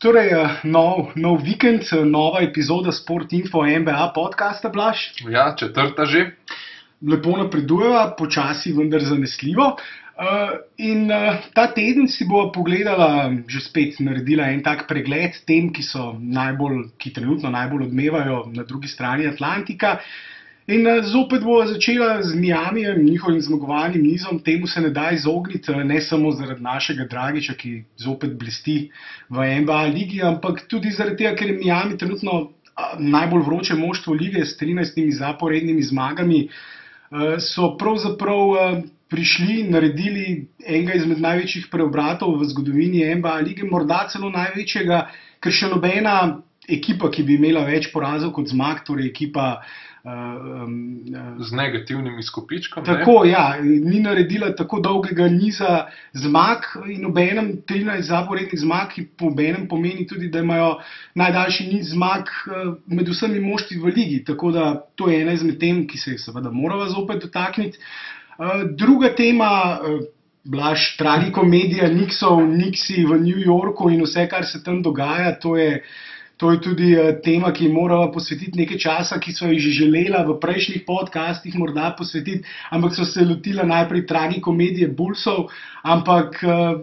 Torej, nov vikend, nova epizoda Sport Info NBA podcasta, Blaž. Ja, četrta že. Lepo napredujeva, počasi, vendar zanesljivo. In ta teden si bova pogledala, že spet naredila en tak pregled tem, ki trenutno najbolj odmevajo na drugi strani Atlantika. In zopet bova začela z Miamijem, njihovim zmagovalnim nizom. Temu se ne da izogniti, ne samo zaradi našega Dragića, ki zopet blesti v NBA ligi, ampak tudi zaradi tega, ker je Miami trenutno najbolj vroče moštvo lige s 13 zaporednimi zmagami, so pravzaprav prišli, naredili enega izmed največjih preobratov v zgodovini NBA lige, morda celo največjega, ker še nobena ekipa, ki bi imela več porazov kot zmag, torej ekipa z negativnim izkupičkom. Tako, ja. Ni naredila tako dolgega niza zmag in obenem 13 zaporednih zmag, ki obenem pomeni tudi, da imajo najdaljši niz zmag med vsemi moštvi v ligi. Tako da to je ena izmed tem, ki se seveda morava zopet dotakniti. Druga tema, Blaž, tragikomedija Knicksov, Knicksi v New Yorku in vse, kar se tam dogaja, to je tudi tema, ki morava posvetiti nekaj časa, ki so jih že želela v prejšnjih podcastih morda posvetiti, ampak so se lotila najprej tragikomedije Bullsov, ampak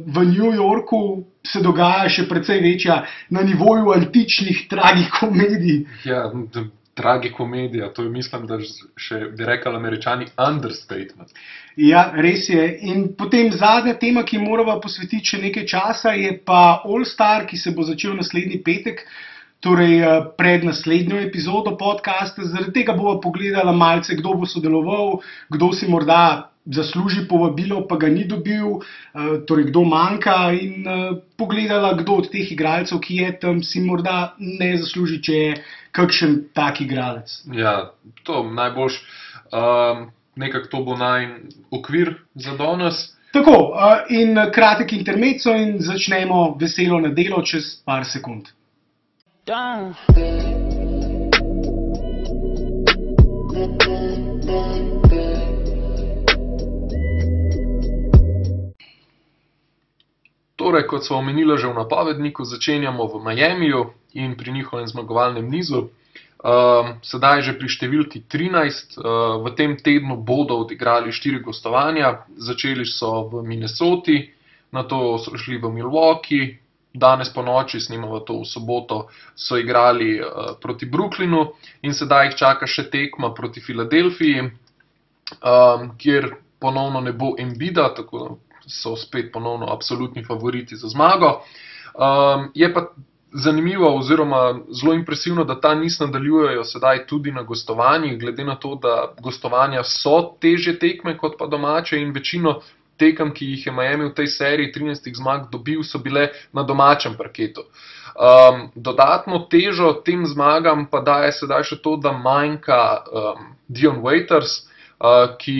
v New Yorku se dogaja še precej večja na nivoju antičnih tragikomedij. Ja, tragikomedija, to je, mislim, da še bi rekali Američani understatement. Ja, res je. In potem zadnja tema, ki morava posvetiti še nekaj časa, je pa All Star, ki se bo začel naslednji petek, torej pred naslednjo epizodo podcasta. Zaradi tega bova pogledala malce, kdo bo sodeloval, kdo si morda zasluži povabilo, pa ga ni dobil, torej kdo manjka, in pogledala, kdo od teh igralcev, ki je tam, si morda ne zasluži, če je kakšen tak igralec. Ja, to najboljš, nekako to bo naj okvir za danes. Tako, in kratek intermezzo in začnemo veselo na delo čez par sekund. Done. Torej, kot smo omenili že v napovedniku, začenjamo v Miamiju in pri njihovem zmagovalnem nizu. Sedaj že pri številki 13. V tem tednu bodo odigrali 4 gostovanja. Začeli so v Minnesoti, nato so šli v Milwaukee. Danes po noči, snimamo to v soboto, so igrali proti Brooklynu in sedaj jih čaka še tekma proti Filadelfiji, kjer ponovno ne bo Embida, tako so spet ponovno absolutni favoriti za zmago. Je pa zanimivo oziroma zelo impresivno, da ta niz nadaljujejo sedaj tudi na gostovanjih, glede na to, da gostovanja so težje tekme kot pa domače in večino tekem, ki jih je Miami v tej seriji 13 zmag dobil, so bile na domačem parketu. Dodatno težo tem zmagam pa daje sedaj še to, da manjka Dion Waiters, ki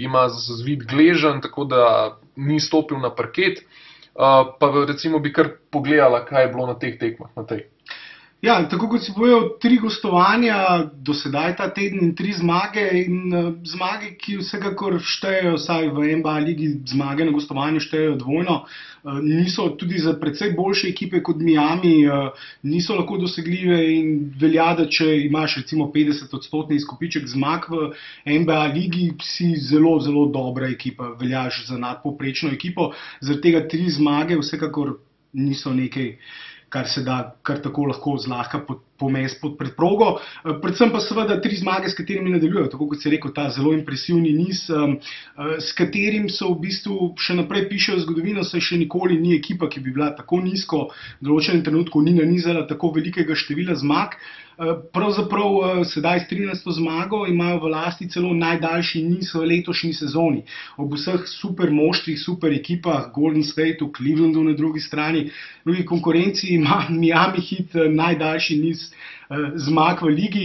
ima zvid gležen, tako da ni stopil na parket, pa recimo bi kar pogledala, kaj je bilo na teh tekmah, na tej. Ja, tako kot si povedal, 3 gostovanja do sedaj ta teden in 3 zmage in zmage, ki vsekakor štejejo, vsaj v NBA ligi zmage na gostovanju štejejo dvojno, niso tudi za precej boljše ekipe kot Miami, niso lahko dosegljive in velja, da če imaš recimo 50-odstotni izkupiček zmag v NBA ligi, si zelo, zelo dobra ekipa, veljaš za nadpoprečno ekipo, zaradi tega 3 zmage vsekakor niso nekaj, kar se da kar tako lahko zlahka pomesti pod preprogo. Predvsem pa seveda 3 zmage, s katerimi nadaljujejo, tako kot se je rekel, ta zelo impresivni niz, s katerim so v bistvu še naprej pišejo zgodovino, saj še nikoli ni ekipa, ki bi bila tako nizko, v določenem trenutku ni nanizala tako velikega števila zmag. Pravzaprav sedaj s 13. zmago imajo v lasti celo najdaljši niz v letošnji sezoni. Ob vseh super moštvih, super ekipah, Golden Stateu, Clevelandu na drugi strani, drugi konkurenci ima Miami Heat najdaljši niz zmag v ligi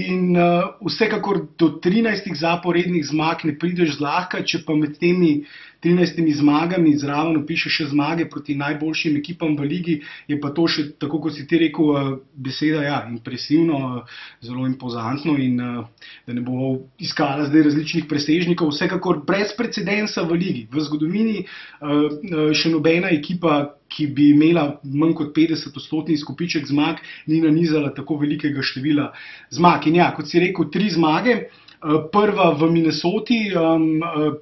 in vsekakor do 13 zaporednih zmag ne prideš zlahka, če pa med temi 13 zmagami zraven piše še zmage proti najboljšim ekipam v ligi, je pa to še, tako kot si ti rekel, beseda, ja, impresivno, zelo impozantno in da ne bo iskala zdaj različnih presežnikov, vsekakor brez precedensa v ligi. V zgodovini še nobena ekipa, ki bi imela manj kot 50% izkupiček zmag, ni nanizala tako velikega števila zmag. In ja, kot si rekel, 3 zmage. Prva v Minnesoti,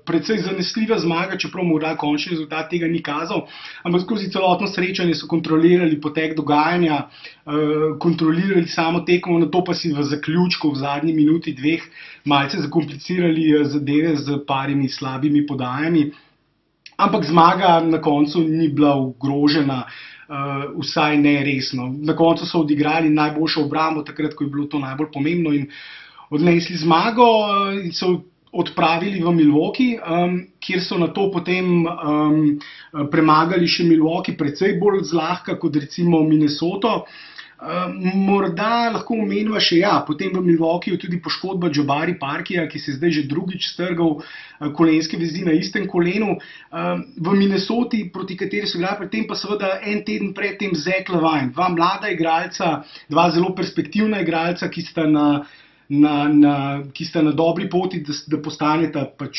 precej zanesljiva zmaga, čeprav morda končni rezultat tega ni kazal, ampak skozi celotno srečanje so kontrolirali potek dogajanja, kontrolirali samo tekmo, na to pa si v zaključku v zadnji minuti 2 malce zakomplicirali zadeve z parimi slabimi podajami, ampak zmaga na koncu ni bila ogrožena, vsaj ne resno. Na koncu so odigrali najboljšo obrambo, takrat, ko je bilo to najbolj pomembno in odnesli zmago in so odpravili v Milwaukee, kjer so na to potem premagali še Milwaukee precej bolj zlahka kot recimo Minnesoto. Morda lahko omenila še, ja, potem v Milwaukeeju tudi poškodba Jabari Parkerja, ki se zdaj že drugič strgal kolenske vezi na istem kolenu. V Minnesoti, proti kateri so igrali predtem, pa seveda en teden predtem Zach LaVine. 2 mlada igralca, 2 zelo perspektivna igralca, ki sta na dobri poti, da postaneta pač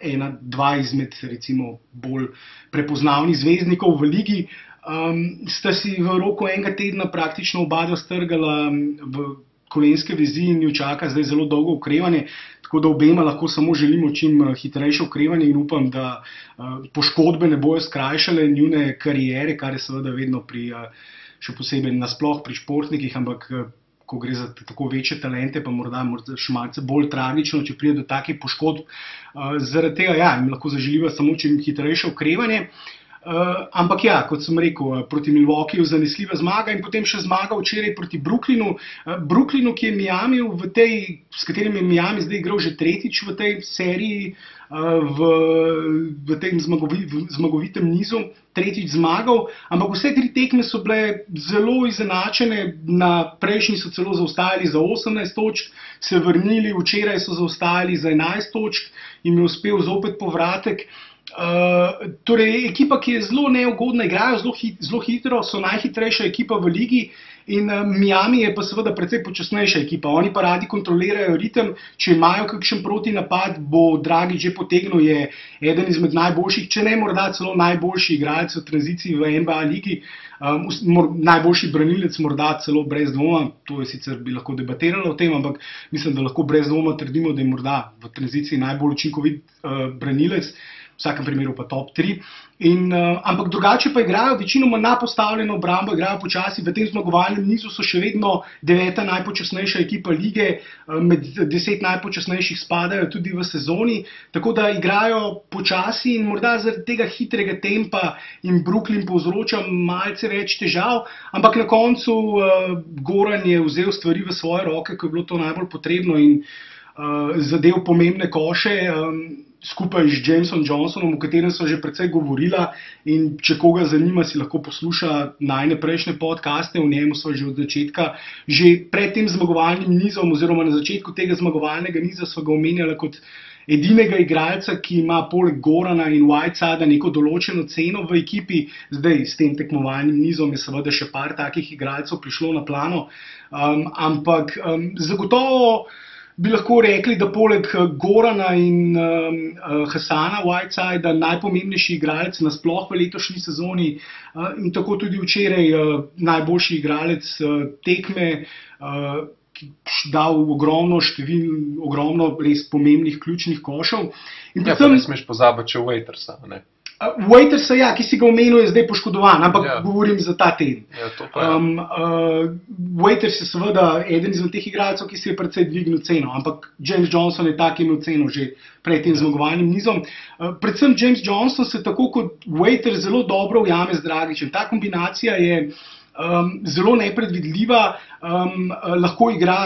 1, 2 izmed recimo bolj prepoznavnih zvezdnikov v ligi. Sta si v roku enega tedna praktično oba strgala v kolenske vezi in jo čaka zdaj zelo dolgo okrevanje, tako da obema lahko samo želimo čim hitrejše okrevanje in upam, da poškodbe ne bojo skrajšale njune karijere, kar je seveda vedno pri, še posebej nasploh pri športnikih, ampak ko gre za tako večje talente, pa morda še malce bolj tragično, če pride do takih poškodb. Zaradi tega, ja, jim lahko zaželiva samo čim hitrejše okrevanje. Ampak ja, kot sem rekel, proti Milwaukeeju zanesljiva zmaga in potem še zmaga včeraj proti Brooklynu. Brooklynu, ki je Miami s katerim je Miami zdaj igral že 3. v tej seriji, v tem zmagovitem nizu, 3. zmagal, ampak vse 3 tekme so bile zelo izenačene, na prejšnji so celo zaostajali za 18 točk, se vrnili, včeraj so zaostajali za 11 točk, jim je uspel zopet povratek. Torej, ekipa, ki je zelo neugodna, igrajo zelo hitro, so najhitrejša ekipa v ligi in Miami je pa seveda precej počasnejša ekipa. Oni pa radi kontrolirajo ritem, če imajo kakšen protinapad, bo Dragić že potegnil, je eden izmed najboljših, če ne morda celo najboljši igralec v tranziciji v NBA ligi, najboljši branilec morda celo brez dvoma, to je sicer bi lahko debatiralo o tem, ampak mislim, da lahko brez dvoma trdimo, da je morda v tranziciji najbolj učinkovit branilec, v vsakem primeru pa top 3, ampak drugače pa igrajo večinoma na postavljeno obrambo, igrajo počasi, v tem zmagovalnem nizu so še vedno 9. najpočasnejša ekipa lige, med 10 najpočasnejših spadajo tudi v sezoni, tako da igrajo počasi in morda zaradi tega hitrega tempa in Brooklyn povzroča malce več težav, ampak na koncu Goran je vzel stvari v svoje roke, ko je bilo to najbolj potrebno in zadev pomembne koše, skupaj z Jamesom Johnsonom, o katerem so že precej govorila in če koga zanima, si lahko posluša najine prejšnje podcaste, v njemu so že od začetka, že pred tem zmagovalnim nizom oziroma na začetku tega zmagovalnega niza so ga omenjala kot edinega igralca, ki ima poleg Gorana in Whitesida neko določeno ceno v ekipi. Zdaj, s tem tekmovalnim nizom je seveda še par takih igralcev prišlo na plano, ampak zagotovo bi lahko rekli, da poleg Gorana in Hassana Whitesida najpomembnejši igralec nasploh v letošnji sezoni in tako tudi včeraj najboljši igralec tekme, dal ogromno res pomembnih ključnih košev. Ja, pa ne smeš pozabiti še Waitersa, ne? Waitersa, ja, ki si ga omenil, je zdaj poškodovan, ampak govorim za ta teden. Waiters je seveda eden izmed teh igralcev, ki si je precej dvignil ceno, ampak James Johnson je tak imel ceno že pred tem zmagovalnim nizom. Predvsem James Johnson se tako kot Waiters zelo dobro ujame z Dragićem. Ta kombinacija je zelo nepredvidljiva, lahko igra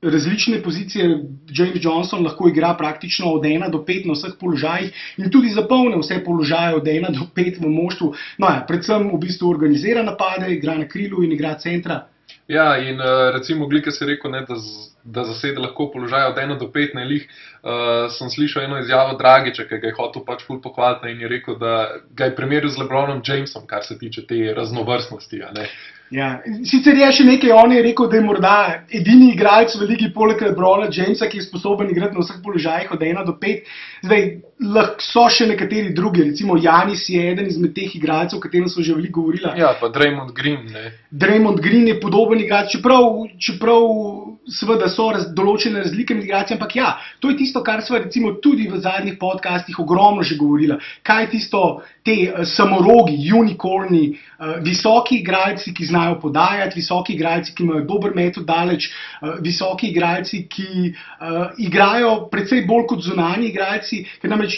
različne pozicije, James Johnson lahko igra praktično od 1 do 5 na vseh položajih in tudi zapolne vse položaje od 1 do 5 v moštvu. No ja, predvsem v bistvu organizira napade, igra na krilu in igra centra. Ja, in recimo, glede, ki si rekel, da da zasede lahko položaja od 1 do 5 na lih, sem slišal eno izjavo Dragića, ki ga je hotel pač ful pohvaliti in je rekel, da ga je primeril z LeBronom Jamesom, kar se tiče te raznovrstnosti. Ja, sicer je še nekaj, on je rekel, da je morda edini igralec v ligi poleg LeBrona Jamesa, ki je sposoben igrati na vseh položajih od 1 do 5. Zdaj, lahko so še nekateri drugi, recimo Janis je eden izmed teh igralcev, o katerem smo že veliko govorila. Ja, pa Draymond Green, ne. Draymond Green je podoben igralec, čeprav seveda so določene razlike med igralci, ampak ja, to je tisto, kar sva recimo tudi v zadnjih podcastih ogromno že govorila. Kaj tisto, te samorogi, unicorni, visoki igralci, ki znajo podajati, visoki igralci, ki imajo dober met od daleč, visoki igralci, ki igrajo predvsej bolj kot zunanji igralci, ker namreč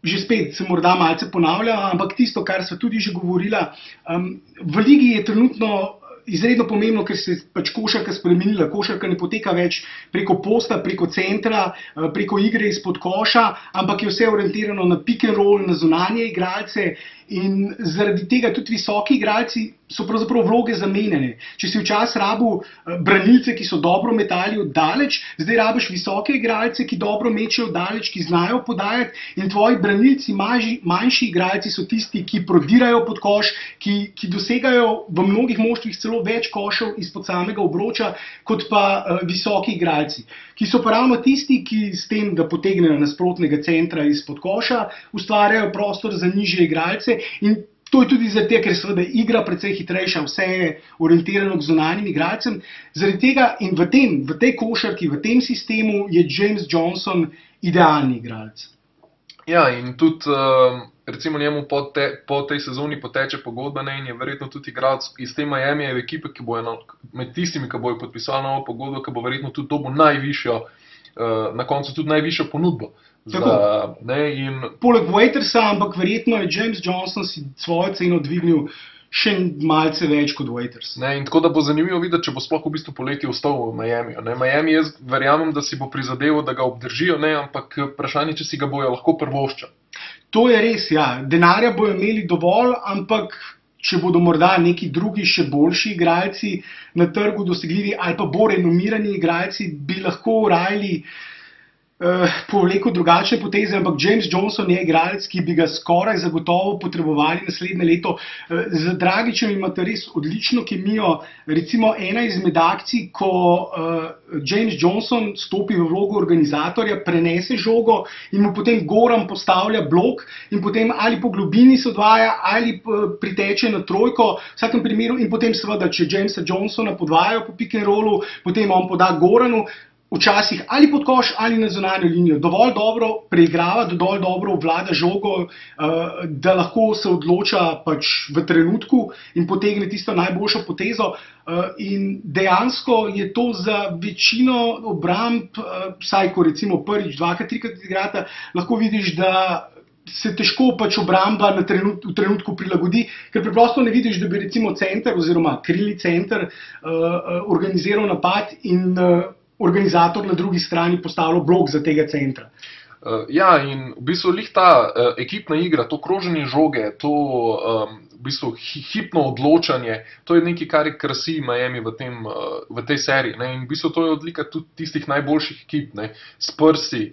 že spet se morda malce ponavljava, ampak tisto, kar sva tudi že govorila, v ligi je trenutno izredno pomembno, ker se pač košarka spremenila. Košarka ne poteka več preko posta, preko centra, preko igre izpod koša, ampak je vse orientirano na pick and roll, na zunanje igralce in zaradi tega tudi visoki igralci so pravzaprav vloge zamenjene. Če si včasih rabil branilce, ki so dobro metali od daleč, zdaj rabiš visoke igralce, ki dobro mečejo od daleč, ki znajo podajati in tvoji branilci, manjši igralci so tisti, ki prodirajo pod koš, ki dosegajo v mnogih moštvih celo več košev izpod samega obroča, kot pa visoki igralci, ki so pa ravno tisti, ki s tem, da potegnejo nasprotnega centra izpod koša, ustvarjajo prostor za nižje igralce in to je tudi zaradi tega, ker seveda igra precej hitrejša, vse je orientirano k zunanjim igralcem. Zaradi tega in v tej košarki, v tem sistemu je James Johnson idealni igralec. Ja, in tudi recimo njemu po tej sezoni poteče pogodba in je verjetno tudi igralec iz te Miami ekipe, ki bo med tistimi, ki bojo podpisali novo pogodbo, ki bo verjetno tudi dobil najvišjo, na koncu tudi najvišjo ponudbo. Poleg Waitersa, ampak verjetno je James Johnson si svojo ceno dvignil še malce več kot Waiters. In tako, da bo zanimivo videti, če bo sploh v bistvu poleti ostal v Miami. Miami, jaz verjamem, da si bo prizadeval, da ga obdržijo, ampak vprašanje, če si ga bojo lahko prvošča. To je res, ja. Denarja bojo imeli dovolj, ampak če bodo morda neki drugi še boljši igralci na trgu dosegljivi ali pa bolj renomirani igralci, bi lahko urajali povleko drugačne poteze, ampak James Johnson je igralec, ki bi ga skoraj zagotovo potrebovali naslednje leto. Z Dragićem imate res odlično kemijo. Recimo ena izmed akcij, ko James Johnson stopi v vlogo organizatorja, prenese žogo in mu potem Goran postavlja blok in potem ali po globini se odvaja ali priteče na trojko v vsakem primeru in potem seveda, če Jamesa Johnsona podvajajo po pick and rollu, potem on poda Goranu, včasih ali pod koš ali na zunanjo linijo. Dovolj dobro preigrava, dovolj dobro vlada žogo, da lahko se odloča pač v trenutku in potegne tisto najboljšo potezo. In dejansko je to za večino obramb, vsaj ko recimo prvič, dvakrat, trikrat igrata, lahko vidiš, da se težko pač obramba v trenutku prilagodi, ker preprosto ne vidiš, da bi recimo center oziroma krilni center organiziral napad in organizator na drugi strani postavljal blok za tega centra. Ja, in v bistvu lih ta ekipna igra, to kroženje žoge, to v bistvu hipno odločanje, to je nekaj, kar je krasi Miami v tej seriji. In v bistvu to je odlika tudi tistih najboljših ekip. Spursi,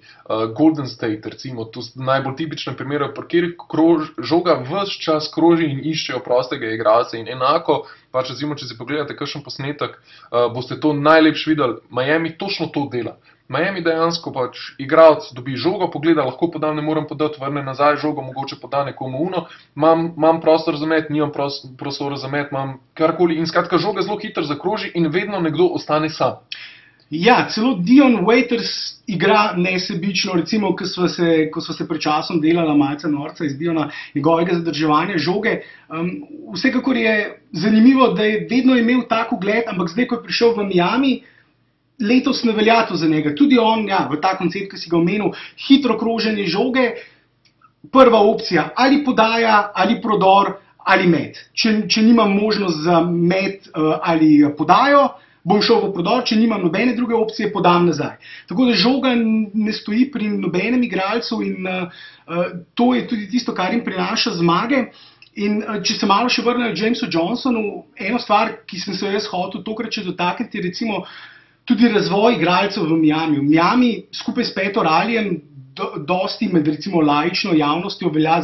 Golden State, recimo, to je najbolj tipična primera, pri kjer žoga ves čas kroži in iščejo prostega igralca. In enako, pač recimo, če si pogledate kakšen posnetek, boste to najlepš videli. Miami točno to dela. Miami dejansko pač igralec dobi žogo, pogleda, lahko podam, ne moram podati, vrne nazaj žogo, mogoče poda nekomu uno, imam prostor za met, nimam prostora za met, imam karkoli in skratka žoga zelo hitro zakroži in vedno nekdo ostane sam. Ja, celo Dion Waiters igra nesebično, recimo, ko sva se pred časom delala malce norca iz Diona njegovega zadrževanja žoge. Vsekakor je zanimivo, da je vedno imel tak ugled, ampak zdaj, ko je prišel v Miami, letos ne velja to za njega. Tudi on, ja, v ta koncept, ki si ga omenil, hitro kroženje žoge, prva opcija, ali podaja, ali prodor, ali met. Če nimam možnost za met ali podajo, bom šel v prodor, če nimam nobene druge opcije, podam nazaj. Tako da žoga ne stoji pri nobenem igralcu in to je tudi tisto, kar jim prinaša zmage. In če se malo še vrnejo Jamesu Johnsonu, eno stvar, ki sem se jaz hotel tokrat še dotakniti, je recimo Tudi razvoj igralcev v Miamiju. Miami skupaj s Peto Raljem dosti med recimo laično javnostjo velja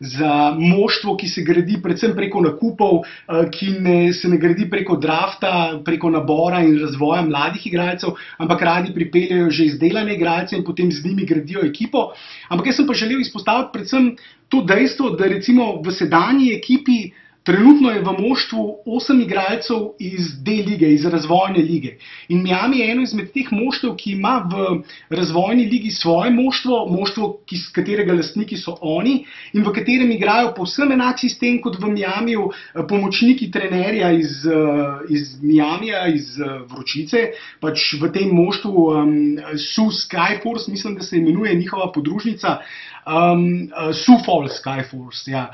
za moštvo, ki se gradi predvsem preko nakupov, ki se ne gradi preko drafta, preko nabora in razvoja mladih igralcev, ampak radi pripeljajo že izdelane igralce in potem z njimi gradijo ekipo. Ampak jaz sem pa želel izpostaviti predvsem to dejstvo, da recimo v sedanji ekipi trenutno je v moštvu 8 igralcev iz D lige, iz razvojne lige. In Miami je eno izmed teh moštev, ki ima v razvojni ligi svoje moštvo, moštvo, katerega lastniki so oni, in v katerem igrajo povsem enak sistem kot v Miamiju, pomočniki trenerja iz Miamija, iz Vročice, pač v tem moštvu Sue Skyforce, mislim, da se imenuje njihova podružnica, Sioux Falls Skyforce, ja.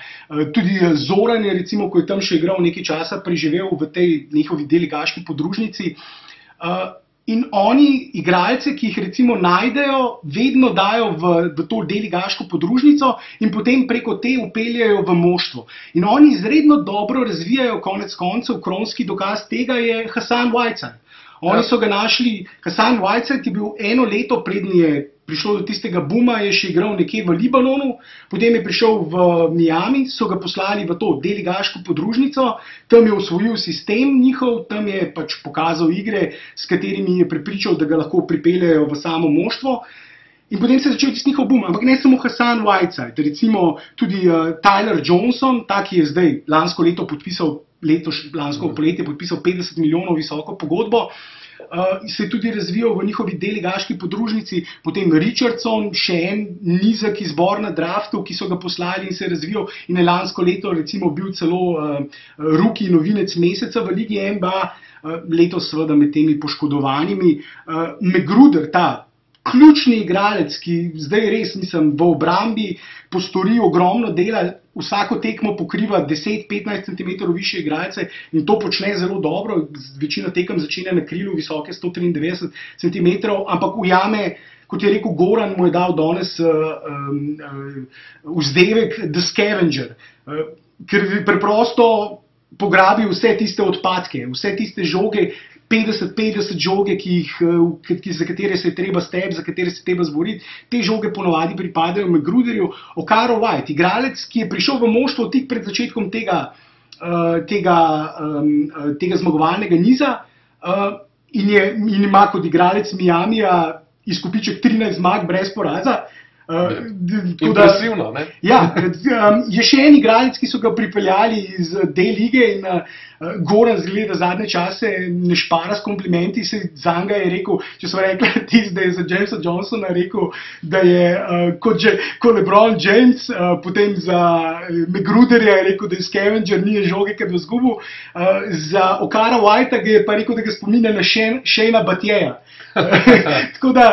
Tudi Zoran je, recimo, ko je tam še igral nekaj časa, preživel v tej njihovi deligaški podružnici. In oni, igralce, ki jih recimo najdejo, vedno dajo v to deligaško podružnico in potem preko te upeljajo v moštvo. In oni izredno dobro razvijajo, konec koncev, kronski dokaz tega je Hassan Whiteside. Oni so ga našli, Hassan Whiteside je bil eno leto, prednji je prišel do tistega booma, je še igral nekje v Libanonu, potem je prišel v Miami, so ga poslali v to deligaško podružnico, tam je osvojil sistem njihov, tam je pač pokazal igre, s katerimi je prepričal, da ga lahko pripeljajo v samo moštvo. In potem se je začel tisti njihov boom, ampak ne samo Hassan Whiteside, recimo tudi Tyler Johnson, ta, ki je zdaj lansko leto podpisal, lansko poletje podpisal 50 milijonov visoko pogodbo, se je tudi razvijal v njihovi deligaški podružnici, potem Richardson, še en nizek izbor na draftu, ki so ga poslali in se je razvijal in je lansko leto recimo bil celo rookie novinec meseca v Ligi NBA, letos seveda med temi poškodovanimi. McGruder, ta ključni igralec, ki zdaj res, mislim, v obrambi postori ogromno dela, vsako tekmo pokriva 10-15 cm više igralce in to počne zelo dobro, večina tekem začne na krilu visoke 193 cm, ampak ujame, kot je rekel Goran, mu je dal danes vzdevek The Scavenger, ker preprosto pograbi vse tiste odpadke, vse tiste žoge, 50-50 žoge, za katere se je treba stebi, za katere se je treba zboriti, te žoge ponovadi pripadajo McGruderju. Okaro White, igralec, ki je prišel v moštvo tik pred začetkom tega zmagovalnega niza in ima kot igralec Miamija izkupiček 13 zmag brez poraza. Impresivno, ne? Ja, je še en igralec, ki so ga pripeljali iz D-lige in Goran zgleda zadnje čase ne špara s komplimenti, zanj ga je rekel, če so rekla tist, da je za Jamesa Johnsona rekel, da je kot LeBron James, potem za McGruderja je rekel, da je scavenger, nije žoge, ker bo zgubil, za Okara Whitea ga je pa rekel, da ga spominja na Shayna Battiera. Tako da,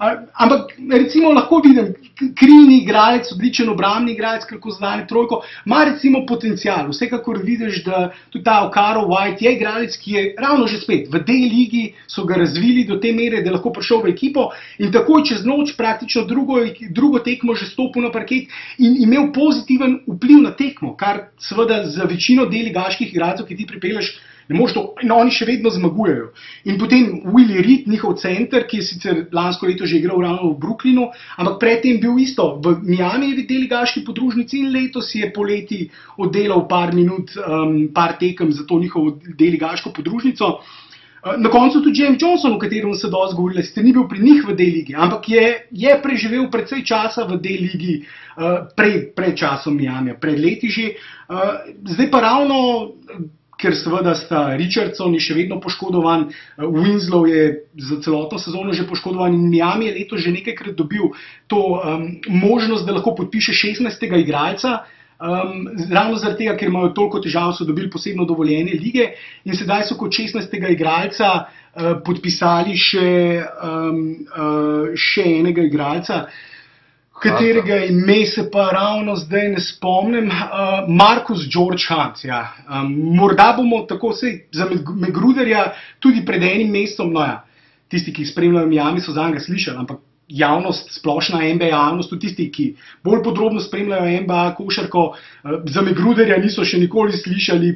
ampak recimo lahko vidim, krilni igralec, odličen obrambni igralec, kako zadane trojko, ima recimo potencijal, vsekakor vidiš, da tudi ta Okaro White je igralec, ki je ravno že spet, v tej ligi so ga razvili do te mere, da je lahko prišel v ekipo in takoj čez noč praktično drugo tekmo že stopil na parket in imel pozitiven vpliv na tekmo, kar seveda za večino deligaških igralcev, ki ti pripeleš, in oni še vedno zmagujejo. In potem Willie Reed, njihov center, ki je sicer lansko leto že igral ravno v Brooklynu, ampak predtem bil isto v Miamijevi deligaški podružnici in letos je poleti oddelal par minut, par tekem za to njihovo deligaško podružnico. Na koncu tudi James Johnson, o katerem se dosti govorila, sicer ni bil pri njih v D-ligi, ampak je preživel precej časa v D-ligi pred časom Miamija, pred leti že. Zdaj pa ravno, ker seveda sta Richardson je še vedno poškodovan, Winslow je za celotno sezono že poškodovan in Miami je leto že nekajkrat dobil to možnost, da lahko podpiše 16. Igralca, ravno zaradi tega, ker imajo toliko težav, so dobili posebno dovoljene lige in sedaj so kot 16. Igralca podpisali še enega igralca, katerega ime se pa ravno zdaj ne spomnim, Marcus George Hunt, ja. Morda bomo tako vse za McGruderja tudi pred enim mestom, no ja, tisti, ki spremljajo Miami so zanj ga slišali, ampak javnost, splošna NBA javnost, tudi tisti, ki bolj podrobno spremljajo NBA košarko, za McGruderja niso še nikoli slišali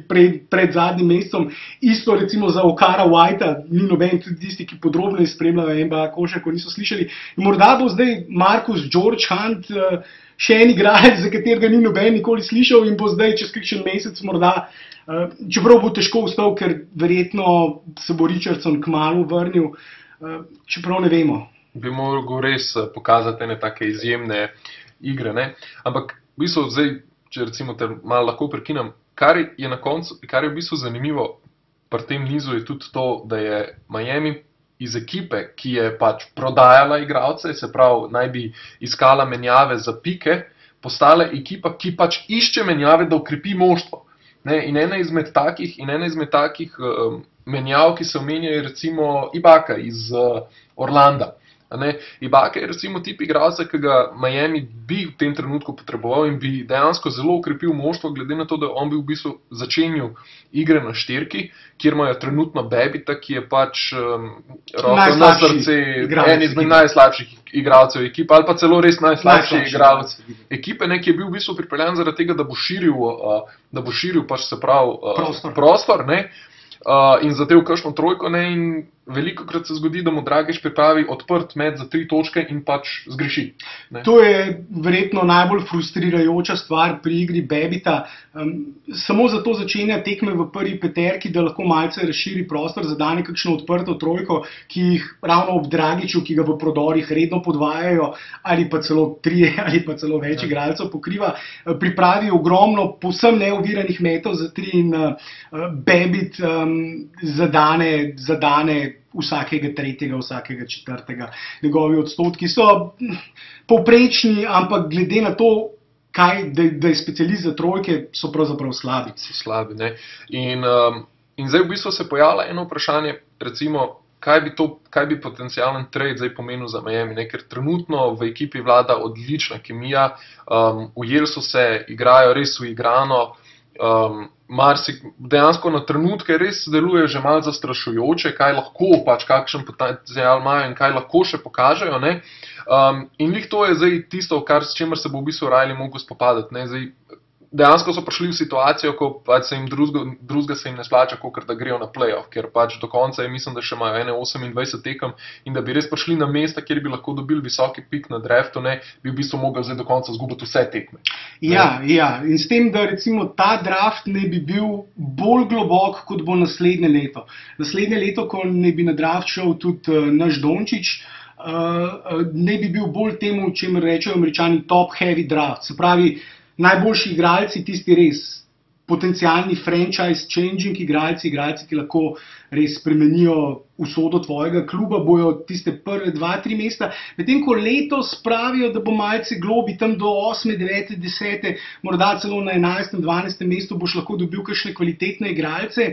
pred zadnjim mesecem. Isto recimo za Okara Whitea, ni noben, tudi tisti, ki podrobno spremljajo NBA košarko, niso slišali. In morda bo zdaj Marcus George Hunt še en igralec, za katerega ni noben nikoli slišal in bo zdaj čez kakšen mesec morda, čeprav bo težko vstal, ker verjetno se bo Richardson kmalu vrnil, čeprav ne vemo. Bi moral res pokazati ene take izjemne igre, ne? Ampak v bistvu zdaj, če recimo te malo lahko prekinam, kar je na koncu, kar je v bistvu zanimivo pri tem nizu je tudi to, da je Miami iz ekipe, ki je pač prodajala igralce, se pravi, naj bi iskala menjave za pike, postala ekipa, ki pač išče menjave, da okrepi moštvo. In ena izmed takih menjav, ki se omenja, je recimo Ibaka iz Orlanda. Ibaka je recimo tip igralca, ki ga Miami bi v tem trenutku potreboval in bi dejansko zelo okrepil moštvo, glede na to, da on bi v bistvu začenjal igre na štirki, kjer imajo trenutno Babbita, ki je pač roko na srce en izmed najslabših igralcev ekipe, ali pa celo res najslabši igralec ekipe, ki je bil v bistvu pripeljan zaradi tega, da bo širil pač se pravi prostor, in zadev kakšno trojko, in veliko krat se zgodi, da mu Dragić pripravi odprt met za 3 točke in pač zgreši. To je verjetno najbolj frustrirajoča stvar pri igri Babbita. Samo zato začenja tekme v prvi peterki, da lahko malce razširi prostor, zadane kakšno odprto trojko, ki jih ravno ob Dragiću, ki ga v prodorih redno podvajajo, ali pa celo 3 ali pa celo več igralcev pokriva, pripravi ogromno povsem neoviranih metov za 3 in Babbit zadane vsakega tretjega, vsakega četrtega. Njegovi odstotki so povprečni, ampak glede na to, da je specialist za trojke, so pravzaprav slabi. In zdaj v bistvu se pojavlja eno vprašanje, recimo, kaj bi potencijalen trade zdaj pomenil za Miami, ker trenutno v ekipi vlada odlična kemija, ujeli so se, igrajo res uigrano, dejansko na trenutke res deluje že malo zastrašujoče, kaj lahko, pač kakšen potencial imajo in kaj lahko še pokažejo. In njih to je zdaj tisto, s čemer se bo v bistvu Riley mogel spopadati. Dejansko so prišli v situacijo, ko drugega se jim ne splača, kakor da grejo na play-off, ker pač do konca je, mislim, da še imajo ene 28 tekem in da bi res prišli na mesta, kjer bi lahko dobili visoki pik na draftu, bi v bistvu mogli zdaj do konca zgubiti vse tekme. Ja, in s tem, da recimo ta draft ne bi bil bolj globok, kot bo naslednje leto. Naslednje leto, ko ne bi na draft šel tudi naš Dončić, ne bi bil bolj temu, čem rečejo Američani, top-heavy draft. Se pravi, najboljši igralci, tisti res potencijalni franchise-changing igralci, igralci, ki lahko res spremenijo usodo tvojega kluba, bojo tiste prve 2-3 mesta. Medtem, ko letos pravijo, da bo malce globi tam do 8, 9, 10, morda celo na 11, 12 mestu boš lahko dobil kakšne kvalitetne igralce,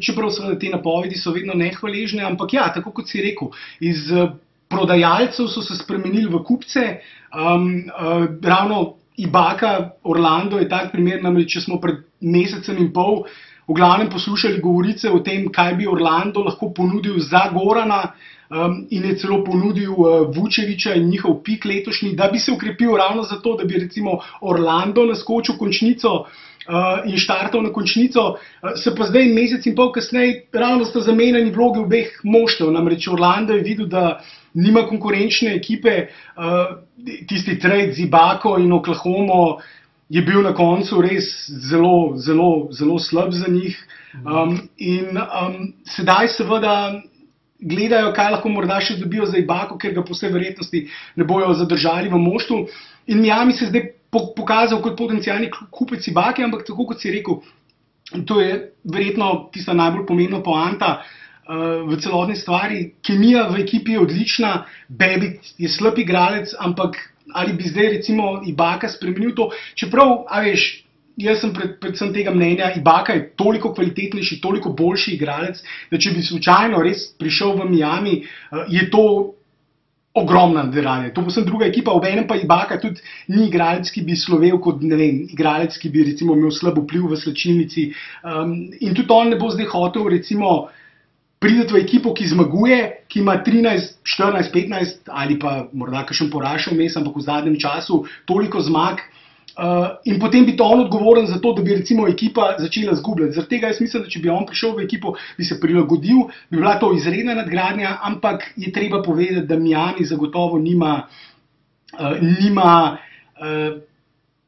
čeprav seveda te napovedi so vedno nehvaležne, ampak ja, tako kot si rekel, iz prodajalcev so se spremenili v kupce, ravno Ibaka, Orlando je tak primer, namreč, če smo pred mesecem in pol v glavnem poslušali govorice o tem, kaj bi Orlando lahko ponudil za Gorana in je celo ponudil Vučeviča in njihov pik letošnji, da bi se ukrepil ravno zato, da bi recimo Orlando naskočil končnico in štartal na končnico, se pa zdaj mesec in pol kasneje ravno sta zamenjani vloge obeh moštev, namreč Orlando je videl, da nima konkurenčne ekipe, tisti trade z Ibako in Oklahomo je bil na koncu res zelo, zelo, zelo slab za njih in sedaj seveda gledajo, kaj lahko morda še dobijo za Ibako, ker ga po vsej verjetnosti ne bojo zadržali v moštvu in Miami se zdaj pokazal kot potencijalni kupec Ibake, ampak tako kot si rekel, to je verjetno tista najbolj pomembna poanta v celotni stvari. Kemija v ekipi je odlična, Babbitt je slab igralec, ampak ali bi zdaj recimo Ibaka spremenil to, čeprav, a veš, jaz sem predvsem tega mnenja, Ibaka je toliko kvalitetnejši, toliko boljši igralec, da če bi slučajno res prišel v Miami, je to ogromna nadarjanje. To posem druga ekipa, ob enem pa Ibaka tudi ni igralec, ki bi slovel kot, ne vem, igralec, ki bi recimo imel slab vpliv v slačilnici in tudi on ne bo zdaj hotel recimo pride v ekipo, ki zmaguje, ki ima 13, 14, 15 ali pa morda kakšen poraz vmes, ampak v zadnjem času toliko zmag, in potem bi to on odgovoren za to, da bi recimo ekipa začela zgubljati. Zaradi tega jaz mislim, da če bi on prišel v ekipo, bi se prilagodil, bi bila to izredna nadgradnja, ampak je treba povedati, da Miami zagotovo nima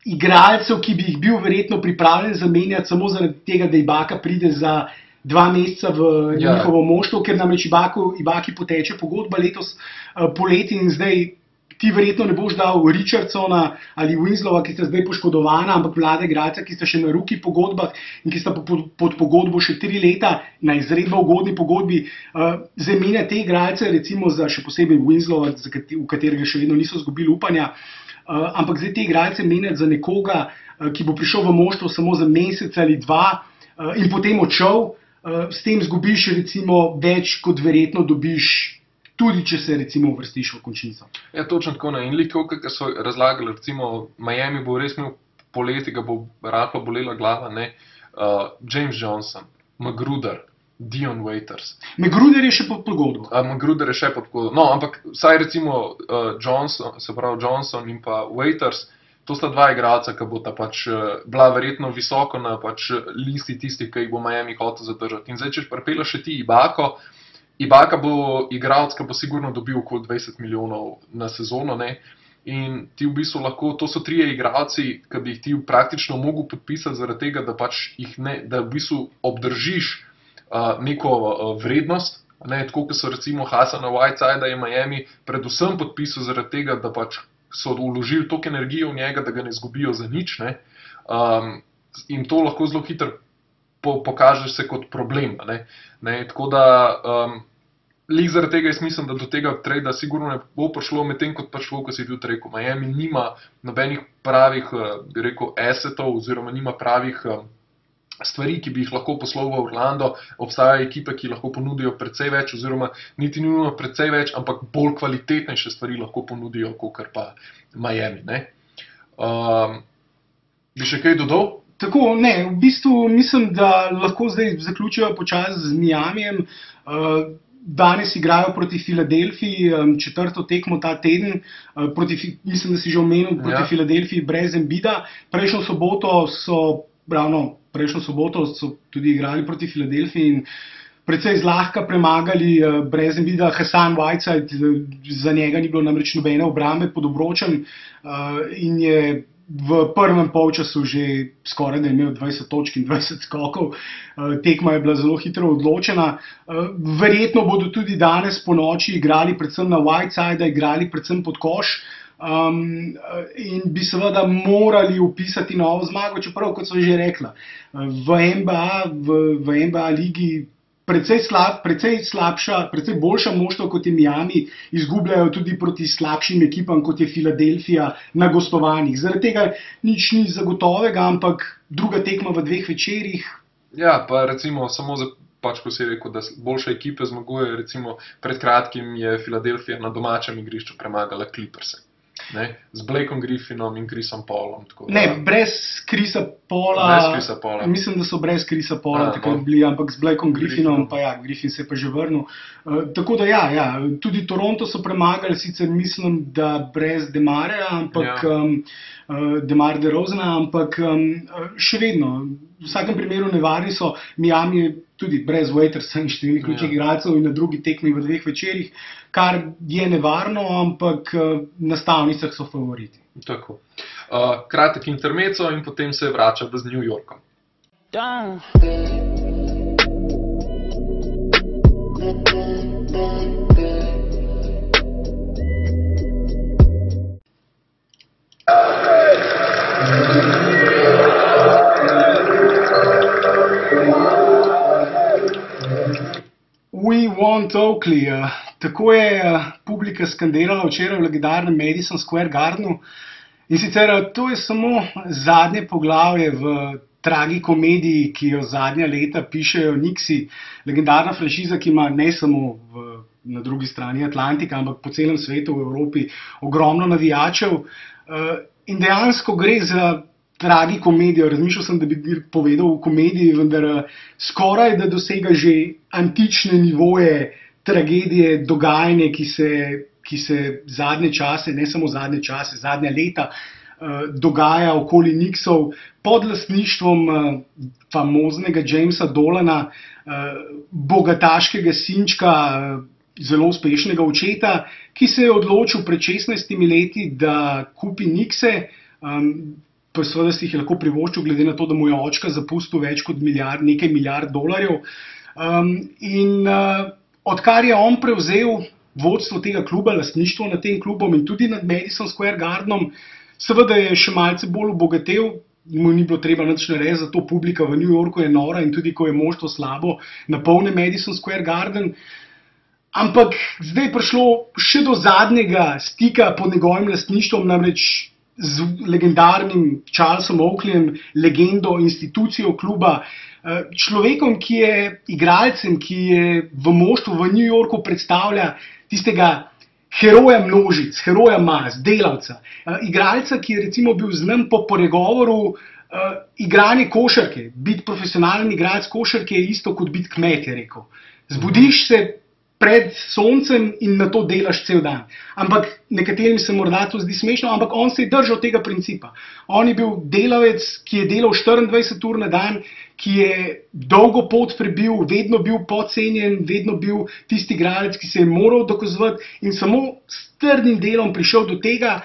igralcev, ki bi jih bil verjetno pripravljen zamenjati samo zaradi tega, da Ibaka pride za 2 meseca v njihovo moštvo, ker namreč Ibaki poteče pogodba letos poleti in zdaj ti verjetno ne boš dal Richardsona ali Winslova, ki sta zdaj poškodovana, ampak mlada igralca, ki sta še na ruki pogodbah in ki sta pod pogodbo še 3 leta na izredno ugodni pogodbi. Zamenja te igralce, recimo za še posebej Winslova, v katerega še vedno niso zgubili upanja, ampak zdaj te igralce menjati za nekoga, ki bo prišel v moštvo samo za mesec ali 2 in potem odšel, s tem zgubiš recimo več, kot verjetno dobiš, tudi če se recimo vrstiš v končnico. Ja, točno tako ne. In liko, kakor so razlagali, recimo Miami bo res imel poleti, ga bo ratla bolela glava, ne, James Johnson, McGruder, Dion Waiters. McGruder je še pod pogodbo. McGruder je še pod pogodbo. No, ampak vsaj recimo Johnson in pa Waiters, to sta 2 igralca, ki bo ta pač bila verjetno visoko na pač listi tistih, ki jih bo Miami hotel zadržati. In zdaj, če pripeljaš še ti Ibako, Ibaka bo igralec, ki bo sigurno dobil okoli 20 milijonov na sezono, ne? In ti v bistvu lahko, to so 3 igralci, ki bi jih ti praktično mogel podpisati zaradi tega, da pač jih ne, da v bistvu obdržiš neko vrednost, ne? Tako, ki so recimo Hassana Whiteside, da je Miami predvsem podpisal zaradi tega, da pač so vložili toliko energije v njega, da ga ne izgubijo za nič, ne, in to lahko zelo hitro pokažeš se kot problem, ne, tako da, lih zaradi tega jaz mislim, da do tega trada sigurno ne bo prišlo, med tem kot pač tako, ko si tudi rekel, Miami nima nobenih pravih, bi rekel, assetov oziroma nima pravih stvari, ki bi jih lahko poslal v Orlando, obstajajo ekipe, ki lahko ponudijo precej več, oziroma niti nujno precej več, ampak bolj kvalitetnejše stvari lahko ponudijo, kakor pa Miami, ne. Bi še kaj dodal? Tako, ne, v bistvu mislim, da lahko zdaj zaključijo počas z Miamijem. Danes igrajo proti Filadelfiji, 4. tekmo ta teden, mislim, da si že omenil, proti Filadelfiji brez Embida. Prejšnjo soboto so tudi igrali proti Filadelfiji in precej zlahka premagali brez Embida. Hassan Whiteside, za njega ni bilo namreč nobene obrambe pod obročem in je v prvem polčasu že skoraj da imel 20 točk in 20 skokov. Tekma je bila zelo hitro odločena. Verjetno bodo tudi danes po noči igrali predvsem na Whiteside, igrali predvsem pod koš, in bi seveda morali upisati novo zmago, čeprav, kot so že rekla, v NBA ligi precej boljša moštva, kot je Miami, izgubljajo tudi proti slabšim ekipam, kot je Filadelfija na gostovanjih. Zaradi tega nič ni zagotovega, ampak druga tekma v 2 večerih. Ja, pa recimo samo za pač, ko si rekel, da boljše ekipe zmagujejo, recimo pred kratkim je Filadelfija na domačem igrišču premagala Clipperse. Z Blakeom Griffinom in Chrisom Paulom. Ne, brez Chrisa Paula, mislim, da so brez Chrisa Paula takrat bili, ampak z Blakeom Griffinom, pa ja, Griffin se je pa že vrnil. Tako da ja, tudi Toronto so premagali, sicer mislim, da brez Demar DeRozana, ampak še vedno, v vsakem primeru nevarni so. Miami tudi brez Waitersa in številnih ključnih igralcev in na drugi tekmi v 2 večerih, kar je nevarno, ampak na stavnicah so favoriti. Tako. Kratek intermezzo in potem se vrača z New Yorkom. We want Oakley. Tako je publika skandirala včeraj v legendarnem Madison Square Gardenu. In sicer to je samo zadnje poglavje v tragikomediji, ki jo zadnja leta pišejo Knicksi. Legendarna franšiza, ki ima ne samo na drugi strani Atlantika, ampak po celem svetu v Evropi ogromno navijačev. In dejansko gre za tragikomedijo. Razmišljal sem, da bi povedal v komediji, vendar skoraj, da dosega že antične nivoje tragedije, dogajanje, ki se zadnje čase, ne samo zadnje čase, zadnja leta, dogaja okoli Knicksov pod lastništvom famoznega Jamesa Dolana, bogataškega sinčka, zelo uspešnega očeta, ki se je odločil pred 16 leti, da kupi Knickse, pa seveda si jih lahko privoščil, glede na to, da mu je očka zapustil več kot nekaj milijard dolarjev. In odkar je on prevzel vodstvo tega kluba, lastništvo nad tem klubom in tudi nad Madison Square Gardenom, seveda je še malce bolj obogatel, mu ni bilo treba nič narediti, zato publika v New Yorku je nora in tudi, ko je moštvo slabo, napolne Madison Square Garden. Ampak zdaj je prišlo še do zadnjega stika pod njegovim lastništvom, namreč z legendarnim Charlesom Oakleyem, legendo, institucijo kluba, človekom, ki je igralcem, ki je v moštvu v New Yorku predstavlja tistega heroja množic, heroja mas, delavca. Igralca, ki je recimo bil znan po pregovoru igranje košarke. Biti profesionalen igralec košarke je isto kot biti kmet, je rekel. Zbudiš se pred soncem in na to delaš cel dan. Ampak nekaterim se morda to zdi smešno, ampak on se je držal tega principa. On je bil delavec, ki je delal 24 ur na dan, ki je dolgo pot prebil, vedno bil podcenjen, vedno bil tisti igralec, ki se je moral dokazovati in samo s trdim delom prišel do tega,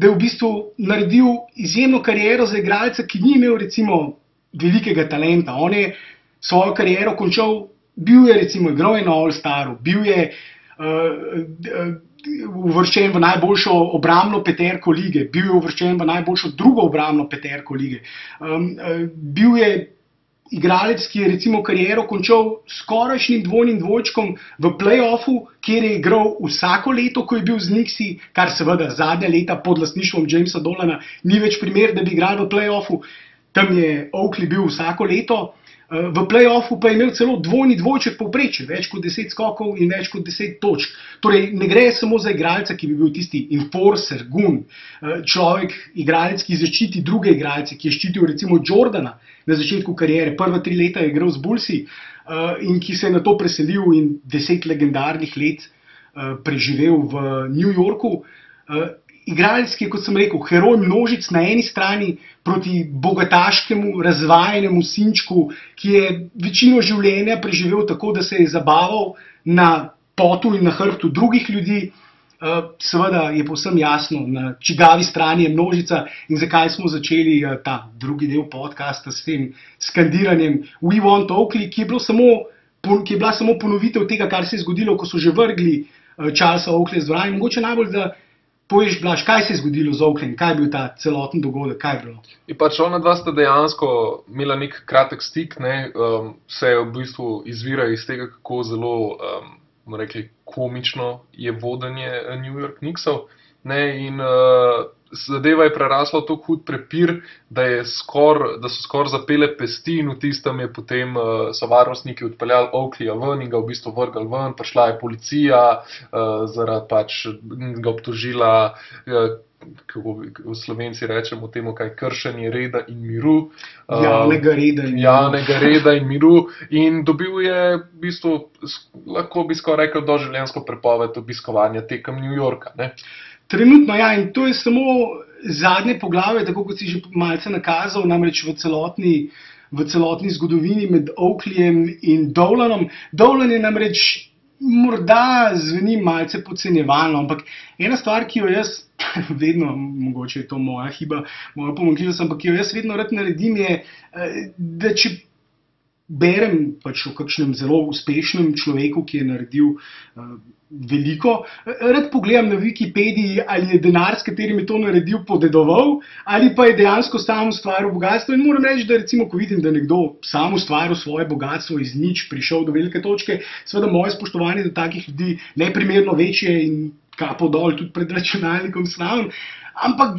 da je v bistvu naredil izjemno kariero za igralca, ki ni imel recimo velikega talenta. On je svojo kariero končal. Bil je recimo, igral je na All-Staru, bil je uvrščen v najboljšo obrambno peterko lige, bil je uvrščen v najboljšo drugo obrambno peterko lige. Bil je igralec, ki je recimo kariero končal s skorajšnjim dvojnim dvojčkom v play-offu, kjer je igral vsako leto, ko je bil z Knicksi, kar seveda zadnja leta pod lastništvom Jamesa Dolana ni več primer, da bi igral v play-offu. Tam je Oakley bil vsako leto. V play-offu pa je imel celo dvojni dvojček povprečje, več kot 10 skokov in več kot 10 točk. Torej, ne gre samo za igralca, ki bi bil tisti enforcer, gun, človek, igralec, ki zaščiti druge igralce, ki je ščitil recimo Jordana na začetku karijere, prva 3 leta je igral z Bullsi in ki se je na to preselil in 10 legendarnih let preživel v New Yorku. Igralec, ki je, kot sem rekel, heroj množic na eni strani proti bogataškemu, razvajenemu sinčku, ki je večino življenja preživel tako, da se je zabaval na potu in na hrbtu drugih ljudi. Seveda je povsem jasno, na čigavi strani je množica in zakaj smo začeli ta drugi del podcasta s tem skandiranjem We Want Oakley, ki je bila samo ponovitev tega, kar se je zgodilo, ko so že vrgli Charlesa Oakley z dvorane. Mogoče najbolj, da poveš, Blaž, kaj se je zgodilo z Oakleyem, kaj je bil ta celoten dogodek, kaj je bilo? In pač ona dva sta dejansko imela nek kratek stik, se v bistvu izvira iz tega, kako zelo komično je vodenje New York Knicksov. In zadeva je prerasla v tako hud prepir, da so skoraj zapele pesti in v tistem je potem so varnostniki odpeljali Oakleyja ven in ga v bistvu vrgli ven, prišla je policija, zaradi pač ga obtožila, kako Slovenci rečemo temu, kaj kršenje reda in miru. Javnega reda in miru. In dobil je, v bistvu, lahko bi skoraj rekel, doživljenjsko prepoved obiskovanja tekem New Yorka. Trenutno, ja, in to je samo zadnje poglavje, tako kot si že malce nakazal, namreč v celotni zgodovini med Oakleyjem in Dolanom. Dolan je namreč morda zveni malce podcenjevalno, ampak ena stvar, ki jo jaz vedno, mogoče je to moja hiba, moja pomanjkljivost, ampak ki jo jaz vedno rad naredim je, da če berem pač o kakšnem zelo uspešnem človeku, ki je naredil veliko, rad pogledam na Wikipediji, ali je denar, s katerim je to naredil, podedoval, ali pa je dejansko sam ustvaril bogatstvo. In moram reči, da recimo, ko vidim, da nekdo sam ustvaril svoje bogatstvo iz nič, prišel do velike točke, seveda moje spoštovanje do takih ljudi neprimerno večje in kapo dol tudi pred računalnikom slavim, ampak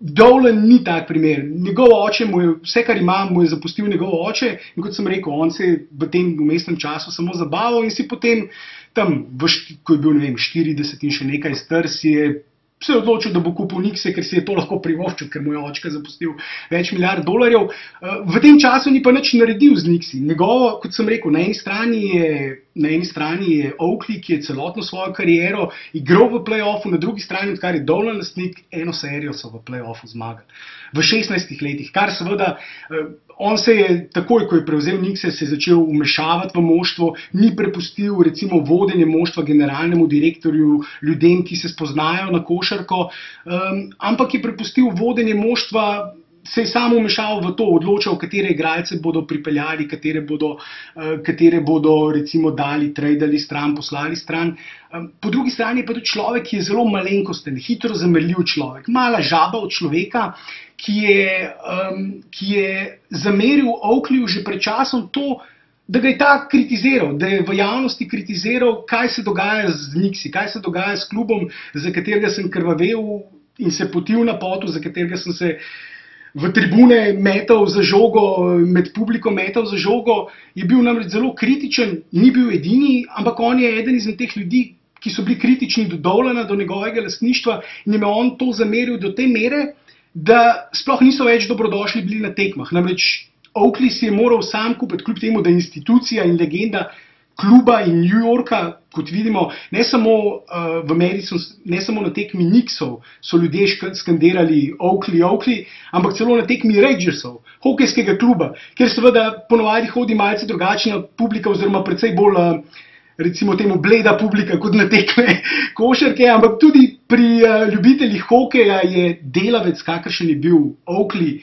Dolan ni tak primer. Njegov oče, vse kar ima, mu je zapustil njegov oče in kot sem rekel, on se je v tem umestnem času samo zabaval in si potem tam, ko je bil, ne vem, 40 in še nekaj star, si je se je odločil, da bo kupil Nikse, ker si je to lahko privoščil, ker mu je očka zapustil več milijard dolarjev. V tem času ni pa nič naredil z Niksi. Njegovo, kot sem rekel, na eni strani je Oakley, ki je celotno svojo kariero igral v play-offu, na drugi strani, odkar je Dolan lastnik, eno serijo so v play-offu zmagali. V 16 letih, kar seveda, on se je takoj, ko je prevzel Nikse, se je začel umešavati v moštvo, ni prepustil recimo vodenje moštva generalnemu direktorju, ljudem, ki se spoznajo na košarko, ampak je prepustil vodenje moštva, se je sam umešal v to, odločal, katere igralce bodo pripeljali, katere bodo recimo dali, tradali stran, poslali stran. Po drugi strani je pa tudi človek, ki je zelo malenkosten, hitro zamerljiv človek, mala žaba od človeka, ki je zameril Oakleyju že pred časom to, da ga je ta kritiziral, da je v javnosti kritiziral, kaj se dogaja z Niksi, kaj se dogaja s klubom, za katerega sem krvavel in se potil na potu, za katerega sem se v tribune metal za žogo, med publiko metal za žogo, je bil namreč zelo kritičen, ni bil edini, ampak on je eden izmed teh ljudi, ki so bili kritični do Dolana, do njegovega lastništva in je on to zameril do te mere, da sploh niso več dobrodošli bili na tekmah. Namreč Oakley si je moral sam kupiti, kljub temu, da je institucija in legenda kluba in New Yorka, kot vidimo, ne samo na tekmi Knicksov so ljudje skandirali Oakley, Oakley, ampak celo na tekmi Rangersov, hokejskega kluba, kjer seveda ponovadi hodi malce drugačna publika oziroma precej bolj, recimo temu, bleda publika kot na tekme košarke, ampak tudi pri ljubiteljih hokeja je delavec, kakršen je bil Oakley,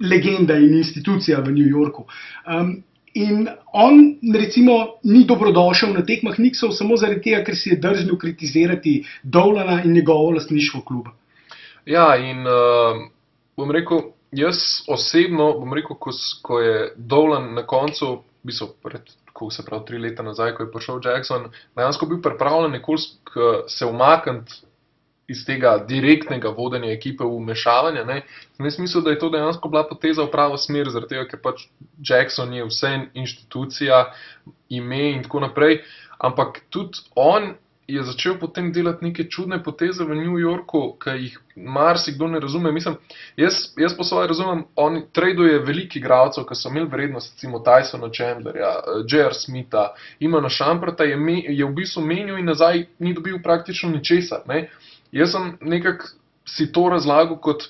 legenda in institucija v New Yorku. In on, recimo, ni dobrodošel na tekmah Knicksov samo zaradi tega, ker si je drznil kritizirati Dolana in njegovo lastništvo kluba. Ja, in bom rekel, jaz osebno, bom rekel, ko je Dolan na koncu, v bistvu pred, ko se pravi 3 leta nazaj, ko je prišel Jackson, dejansko bil pripravljen nekoliko se umakniti iz tega direktnega vodenja ekipe v vmešavanje. Ne smisel, da je to dejansko bila poteza v pravo smer, zaradi tega, ker pač Jackson je vse inštitucija, ime in tako naprej, ampak tudi on je začel potem delati neke čudne poteze v New Yorku, ki jih marsikdo ne razume. Mislim, jaz po svoje razumem, on traduje veliko igralcev, ki so imeli vrednost, recimo Tysona Chandlerja, J.R. Smitha, Imana Shumperta, je v bistvu menil in nazaj ni dobil praktično ničesar. Jaz sem nekako si to razlagal kot,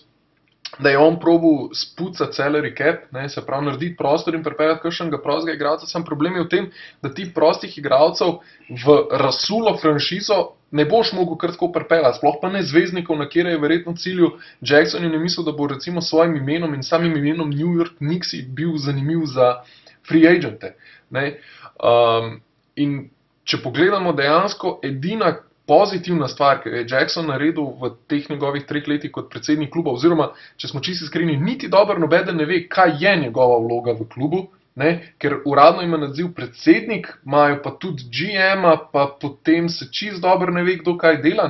da je on probal spucati salary cap, se pravi narediti prostor in pripeljati kakšnega prostega igralca, sam problem je v tem, da ti prostih igralcev v rasulo franšizo ne boš mogel kar tako pripeljati, sploh pa ne zvezdnikov, na kjer je verjetno cilju. Jackson je ne mislil, da bo recimo s svojim imenom in samim imenom New York Knicks bil zanimiv za free agente. In če pogledamo dejansko edina pozitivna stvar, ki je Jackson naredil v teh njegovih 3 letih kot predsednik kluba, oziroma, če smo čisto iskreni, niti dobro nobeden ne ve, kaj je njegova vloga v klubu, ker uradno ima naziv predsednik, imajo pa tudi GM-a, pa potem se čisto dobro ne ve, kdo kaj dela,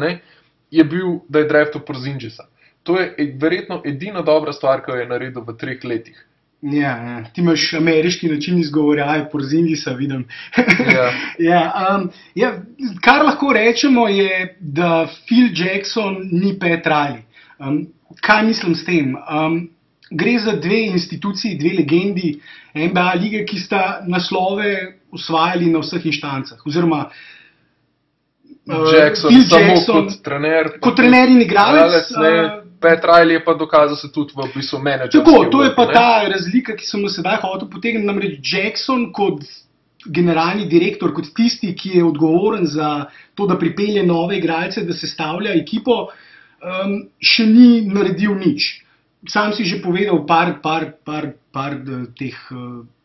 je bil, da je draftal Porzingisa. To je verjetno edina dobra stvar, ki jo je naredil v 3 letih. Ja, ti imaš ameriški način izgovorjaje Porzingisa, vidim. Kar lahko rečemo je, da Phil Jackson ni Pat Riley. Kaj mislim s tem? Gre za 2 instituciji, 2 legendi NBA lige, ki sta naslove osvajali na vseh inštancah. Oziroma, Jackson samo kot trener. Kot trener in igralec. Pat Riley je pa dokazal se tudi v bistvu menedžerski. Tako, to je pa ta razlika, ki sem jo sedaj hotel potegniti, namreč Jackson kot generalni direktor, kot tisti, ki je odgovoren za to, da pripelje nove igralce, da sestavlja ekipo, še ni naredil nič. Sam si že povedal par teh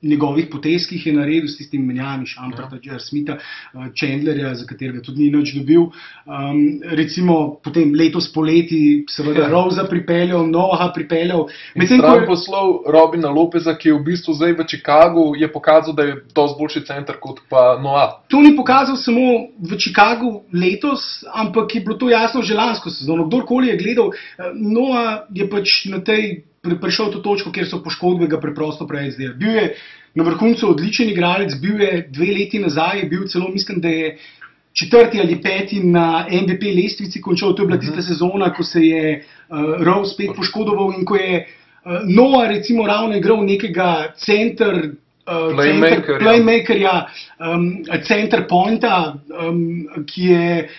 njegovih potez, ki jih je naredil s tistim menjami Shumperta, J.R. Smitha, Chandlerja, za katerega tudi ni nič dobil. Recimo, potem letos poleti seveda Rosea pripeljal, Noaha pripeljal. In stran poslal Robina Lopeza, ki je v bistvu zdaj v Chicagu, je pokazal, da je dosti boljši center kot pa Noah. To ni pokazal samo v Chicagu letos, ampak je bilo to jasno že lansko sezono. Kdorkoli je gledal, Noah je pač na tej prišel v to točko, kjer so poškodbe ga preprosto preveč zdaj. Bil je na vrhuncu odličen igralec, bil je 2 leti nazaj, bil celo, mislim, da je četrti ali peti na MVP lestvici končal. To je bila tista sezona, ko se je Rose spet poškodoval in ko je Noah recimo ravno igral nekega playmakerja, center pointa, ki je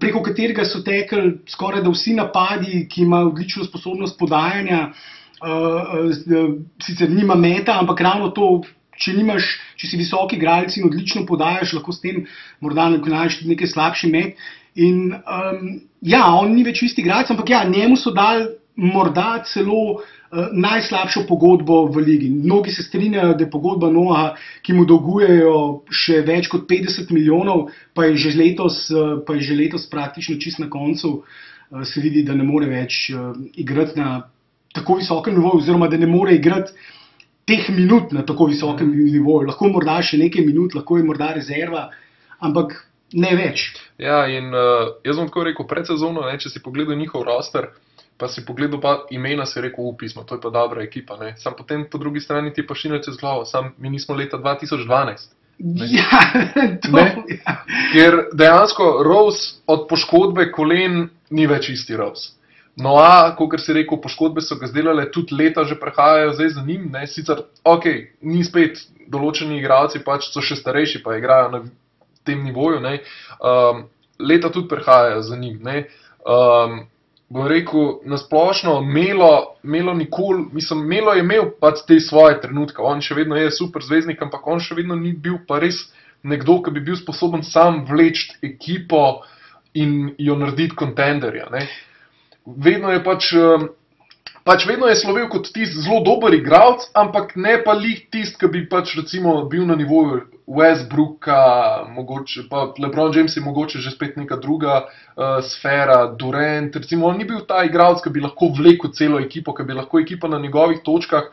preko katerega so tekli skoraj da vsi napadi, ki ima odlično sposobnost podajanja, sicer nima meta, ampak ravno to, če si visoki igralec in odlično podajaš, lahko s tem morda najdeš tudi nekaj slabši met. In ja, on ni več isti igralec, ampak ja, njemu so dali morda celo najslabšo pogodbo v ligi. Mnogi se strinjajo, da je pogodba Noaha, ki mu dolgujejo še več kot 50 milijonov, pa je že letos praktično čist na koncu, se vidi, da ne more več igrati na tako visokem nivoju, oziroma da ne more igrati teh minut na tako visokem nivoju. Lahko morda še nekaj minut, lahko je morda rezerva, ampak ne več. Ja, in jaz bom tako rekel, pred sezono, če si pogledal njihov roster, pa si pogledal pa imena, si rekel, upismo, to je pa dobra ekipa, ne. Sam potem po drugi strani ti pa šinil čez glavo, sam mi nismo leta 2012. Ja, to je. Ker dejansko Rose od poškodbe kolen ni več isti Rose. No a, kakor si rekel, poškodbe so ga zdelale, tudi leta že prehajajo zdaj za njim, ne. Sicer, ok, ni spet določeni igravci, pač so še starejši, pa igrajo na tem nivoju, ne. Leta tudi prehajajo za njim, ne. Bom rekel, nasplošno, Melo je imel pač te svoje trenutke, on še vedno je super zvezdnik, ampak on še vedno ni bil pa res nekdo, ki bi bil sposoben sam vlečiti ekipo in jo narediti kontenderja. Vedno je pač vedno je slovel kot tist zelo dober igravc, ampak ne pa lih tist, ki bi pač recimo bil na nivoju Westbrooka, mogoče, pa LeBron James je mogoče že spet neka druga sfera, Durant, recimo, on ni bil ta igralec, ki bi lahko vlekel celo ekipo, ki bi lahko ekipa na njegovih točkah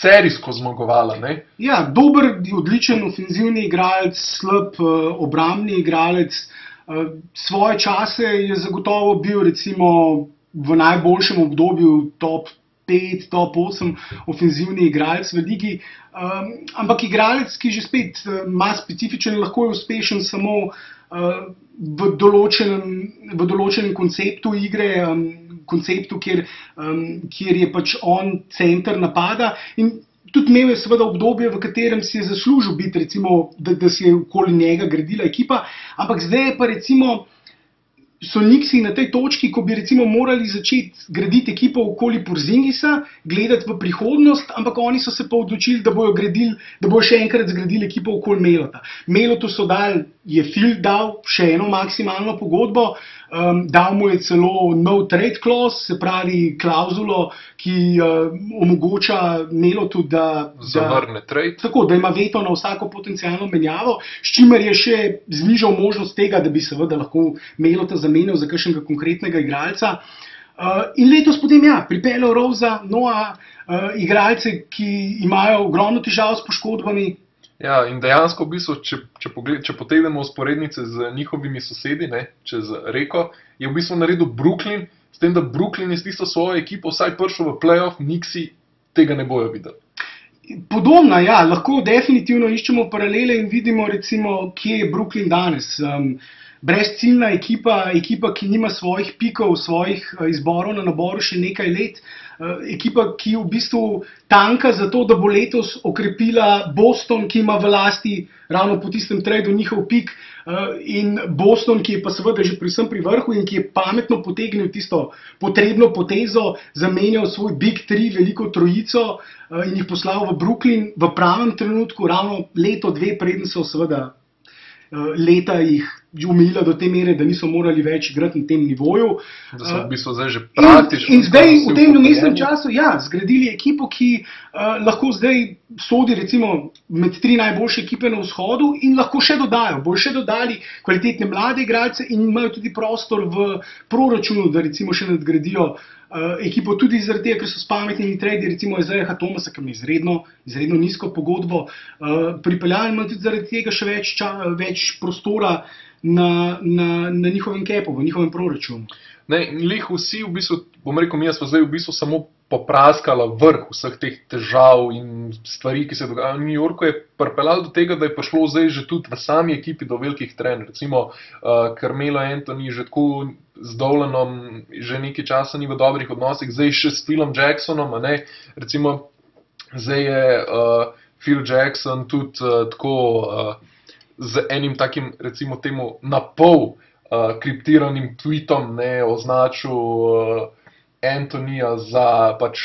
serijsko zmagovala, ne? Ja, dober, odličen ofenzivni igralec, slab obrambni igralec, svoje čase je zagotovo bil recimo v najboljšem obdobju top 5, top 8 ofenzivni igralec v ligi, ampak igralec, ki že spet ima specifičen, lahko je uspešen samo v določenem konceptu igre, konceptu, kjer je pač on center napada. In tudi imel je seveda obdobje, v katerem si je zaslužil biti, recimo, da si je okoli njega gradila ekipa, ampak zdaj je pa recimo so Nixi na tej točki, ko bi recimo morali začeti graditi ekipo okoli Porzingisa, gledati v prihodnost, ampak oni so se pa odločili, da bojo še enkrat zgradili ekipo okoli Melota. Melotu so dal, je Phil dal še eno maksimalno pogodbo, dal mu je celo no trade clause, se pravi klauzulo, ki omogoča Melotu, da zavrne trade. Tako, da ima veto na vsako potencijalno menjavo, s čimer je še znižal možnost tega, da bi seveda lahko Melota zamenjal za kakšnega konkretnega igralca. In letos potem, ja, pripeljal Rosea, Noaha, igralce, ki imajo ogromno težav s poškodbami. Ja, in dejansko v bistvu, če potegnemo usporednice z njihovimi sosedi, čez reko, je v bistvu naredil Brooklyn, s tem, da Brooklyn je s tisto svojo ekipo vsaj prišel v play-off, Nixi tega ne bojo videli. Podobna, ja, lahko definitivno iščemo paralele in vidimo recimo, kje je Brooklyn danes. Brezciljna ekipa, ekipa, ki nima svojih pikov, svojih izborov na naboru še nekaj let, ekipa, ki v bistvu tanka za to, da bo letos okrepila Boston, ki ima v lasti ravno po tistem tradu njihov pik, in Boston, ki je pa seveda že predvsem pri vrhu in ki je pametno potegnil tisto potrebno potezo, zamenjal svoj Big 3, veliko trojico in jih poslal v Brooklyn v pravem trenutku, ravno leto, dve preden so seveda leta jih umila do te mere, da niso morali več igrati na tem nivoju. Da so v bistvu zdaj že praktično. In zdaj v tem vmesnem času, ja, zgradili ekipo, ki lahko zdaj sodi recimo med tri najboljše ekipe na vzhodu in lahko še dodajo. Bojo še dodali kvalitetne mlade igralce in imajo tudi prostor v proračunu, da recimo še nadgradijo ekipo tudi zaradi tega, ker so s pametnimi tradi, recimo Isaiaha Thomasa, ki ima izredno nizko pogodbo, pripeljali ima tudi zaradi tega še več prostora na njihovem kepu, v njihovem proračunu. Lih vsi v bistvu bom rekel, mi smo zdaj v bistvu samo popraskala vrh vseh teh težav in stvari, ki se dogajajo v New Yorku, je pripeljalo do tega, da je prišlo zdaj že tudi v sami ekipi do velikih trenj. Recimo Carmelo Anthony že tako z Dolanom že nekaj časa ni v dobrih odnosih, zdaj še s Philom Jacksonom, recimo zdaj je Phil Jackson tudi tako z enim takim, recimo temu, napol kriptiranim tweetom označil Antonija za pač,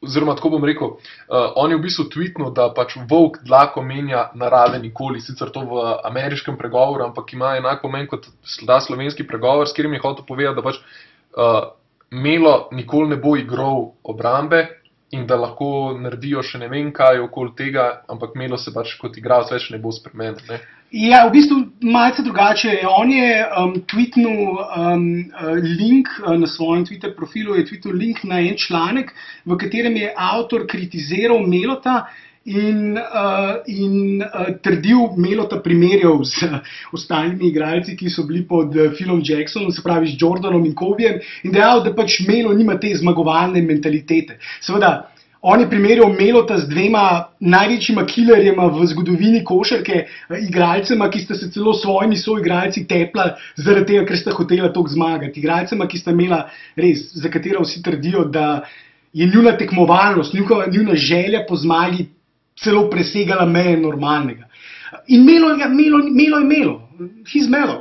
oziroma tako bom rekel, on je v bistvu tweetnil, da pač volk dlako menja narave nikoli, sicer to v ameriškem pregovoru, ampak ima enako men kot ta slovenski pregovor, s katerim je hotel povedati, da pač Melo nikoli ne bo igral obrambe in da lahko naredijo še ne vem kaj okoli tega, ampak Melo se pač kot igralec več ne bo spremenil, ne. Ja, v bistvu malce drugače. On je tweetnil link na svojem Twitter profilu, je tweetnil link na en članek, v katerem je avtor kritiziral Melota in trdil, Melota primerjal z ostalimi igralci, ki so bili pod Philom Jacksonom, se pravi z Jordanom in Kobijem, in dejal, da pač Melo nima te zmagovalne mentalitete. Seveda, on je primerjal Melota z dvema največjima killerjema v zgodovini košarke, igralcema, ki sta se celo svojimi soigralci tepla zaradi tega, ker sta hotela toliko zmagati. Igralcema, ki sta imela res, za katero vsi trdijo, da je njuna tekmovalnost, njuna želja po zmagi celo presegala meje normalnega. In Melo je Melo. He's Melo.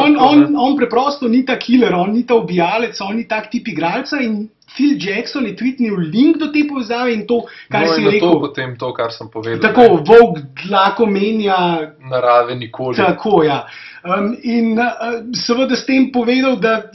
On preprosto ni ta killer, on ni ta ubijalec, on ni tak tip igralca in Phil Jackson je tweetnil link do te povezave in to, kar si je rekel. No in na to potem to, kar sem povedal. Tako, volk dlako menja narave nikoli. Tako, ja. In seveda s tem povedal, da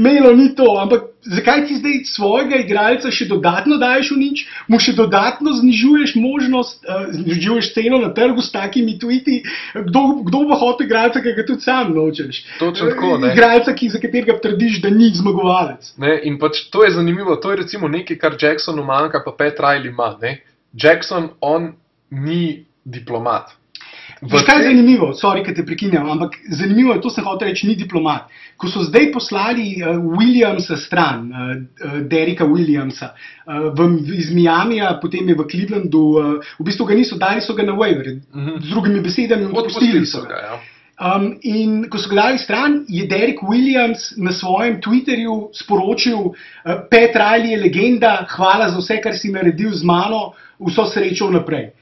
Melo ni to, ampak zakaj ti zdaj svojega igralca še dodatno daješ v nič, mu še dodatno znižuješ možnost, znižuješ ceno na trgu s takimi tweeti, kdo bo hotel igralca, ki ga tudi sam nočeš. Točno tako, ne. Igralca, za katerega trdiš, da ni zmagovalec. Ne, in pač to je zanimivo, to je recimo nekaj, kar Jacksonu manjka, pa Pat Riley ima, ne. Jackson, on ni diplomat. Kaj je zanimivo, sorry, kaj te prekinjam, ampak zanimivo je, to sem hotel reči, ni diplomat. Ko so zdaj poslali Williamsa stran, Derricka Williamsa, iz Miamija, potem je v Clevelandu, v bistvu ga niso dali, so ga na waiver, z drugimi besedami odpustili so ga. In ko so ga dali stran, je Derrick Williams na svojem Twitterju sporočil: Pat Riley je legenda, hvala za vse, kar si naredil z mano, vso srečo naprej.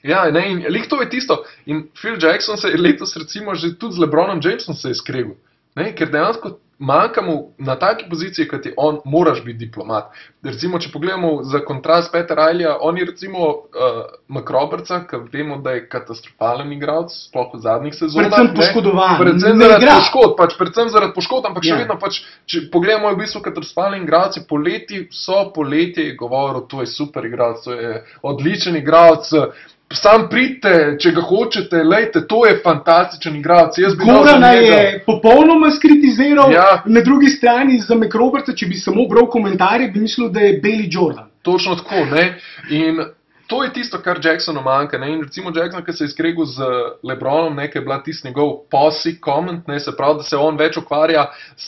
Ja, ne, in lih to je tisto. In Phil Jackson se je letos recimo že tudi z LeBronom Jamesom se je skregel. Ker dejansko manjka mu na taki poziciji, kot je on, moraš biti diplomat. Recimo, če pogledamo za kontrast Peta Rileyja, on je recimo McRobertsa, ki vemo, da je katastrofalen igralec, sploh v zadnjih sezonah. Predvsem poškodovan. Predvsem zaradi poškod, ampak še vedno, če pogledamo, je v bistvu katastrofalen igralec, vso poletje je govoril, to je super igralec, to je odličen igralec, sam pridite, če ga hočete, lejte, to je fantastičen igralec. Gorana je popolnoma skritiziral, na drugi strani za McRobertsa, če bi samo bral komentarje, bi mislil, da je Bailey Jordan. Točno tako, ne, in to je tisto, kar Jacksonu manjka, ne, in recimo Jackson, ki se je skregal z LeBronom, ne, ki je bila tist njegov posi comment, ne, se pravi, da se on več okvarja s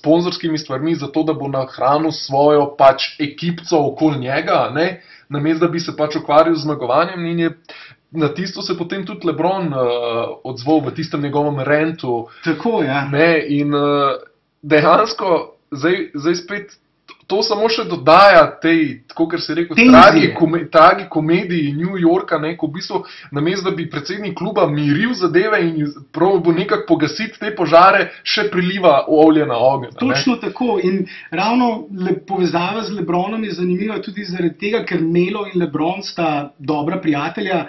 sponzorskimi stvarmi, zato da bo nahranil svojo pač ekipco okoli njega, ne, namest, da bi se pač okvaril z zmagovanjem in je na tisto se potem tudi LeBron odzval v tistem njegovem rentu. Tako, ja. In dejansko, zdaj spet, to samo še dodaja tej, tako kar se je rekel, tragikomediji New Yorka, ko v bistvu namest, da bi predsednik kluba miril zadeve in prav bo nekako pogasiti te požare, še priliva olje na ogenj. Točno tako in ravno povezava z LeBronom je zanimiva tudi zaradi tega, ker Melo in LeBron sta dobra prijatelja,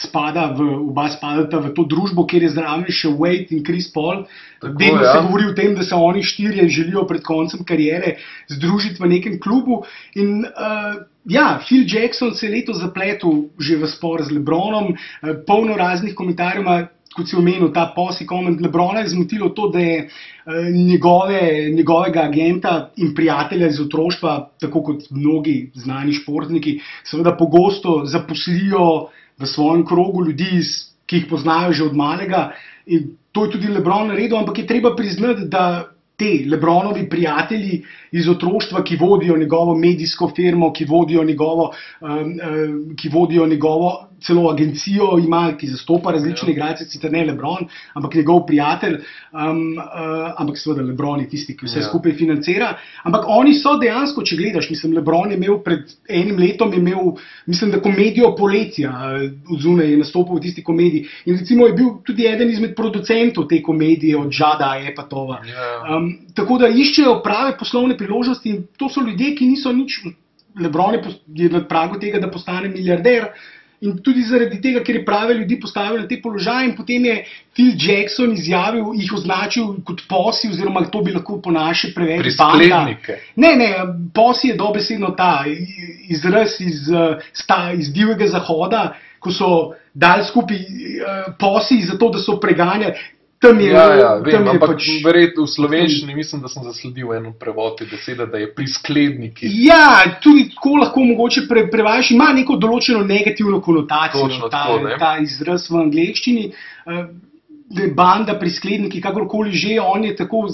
oba spadata v to družbo, kjer je zraven še Wade in Chris Paul. Vedno se govori o tem, da se oni štirje želijo pred koncem karijere združiti v nekem klubu. In ja, Phil Jackson se je letos zapletel že v spor z LeBronom, polno raznih komentarjev ima, kot si omenil, ta posi comment. LeBrona je zmotilo to, da je njegovega agenta in prijatelja iz otroštva, tako kot mnogi znani športniki, seveda pogosto zaposlijo v svojem krogu ljudi, ki jih poznajo že od malega. In to je tudi LeBron naredil, ampak je treba priznati, da te LeBronovi prijatelji iz otroštva, ki vodijo njegovo medijsko firmo, ki vodijo njegovo celo agencijo, ima, ki zastopa različne igralce, sicer ne LeBron, ampak njegov prijatelj, ampak seveda LeBron je tisti, ki vse skupaj financira, ampak oni so dejansko, če gledaš, mislim, LeBron je imel pred enim letom, mislim, da komedijo Poletja odzunaj je nastopil v tisti komediji in recimo je bil tudi eden izmed producentov te komedije od Žada Epatova. Tako da iščejo prave poslovne priložnosti in to so ljudje, ki niso nič, LeBron je na pragu tega, da postane milijarder, in tudi zaradi tega, ker je prave ljudi postavil na te položaje in potem je Phil Jackson izjavil, jih označil kot posi, oziroma to bi lahko po naše prevedli. Prisklepnike. Ne, posi je dobesedno ta izraz iz divjega zahoda, ko so dali skupaj posi zato, da so preganjali. Ja, vem, ampak verjetno v slovenščini mislim, da sem zasledil eno prevod besede, da je priskledniki. Ja, tudi tako lahko mogoče prevajaš, ima neko določeno negativno konotacijo, ta izraz v angleščini. Banda, priskledniki, kakorkoli že, on je tako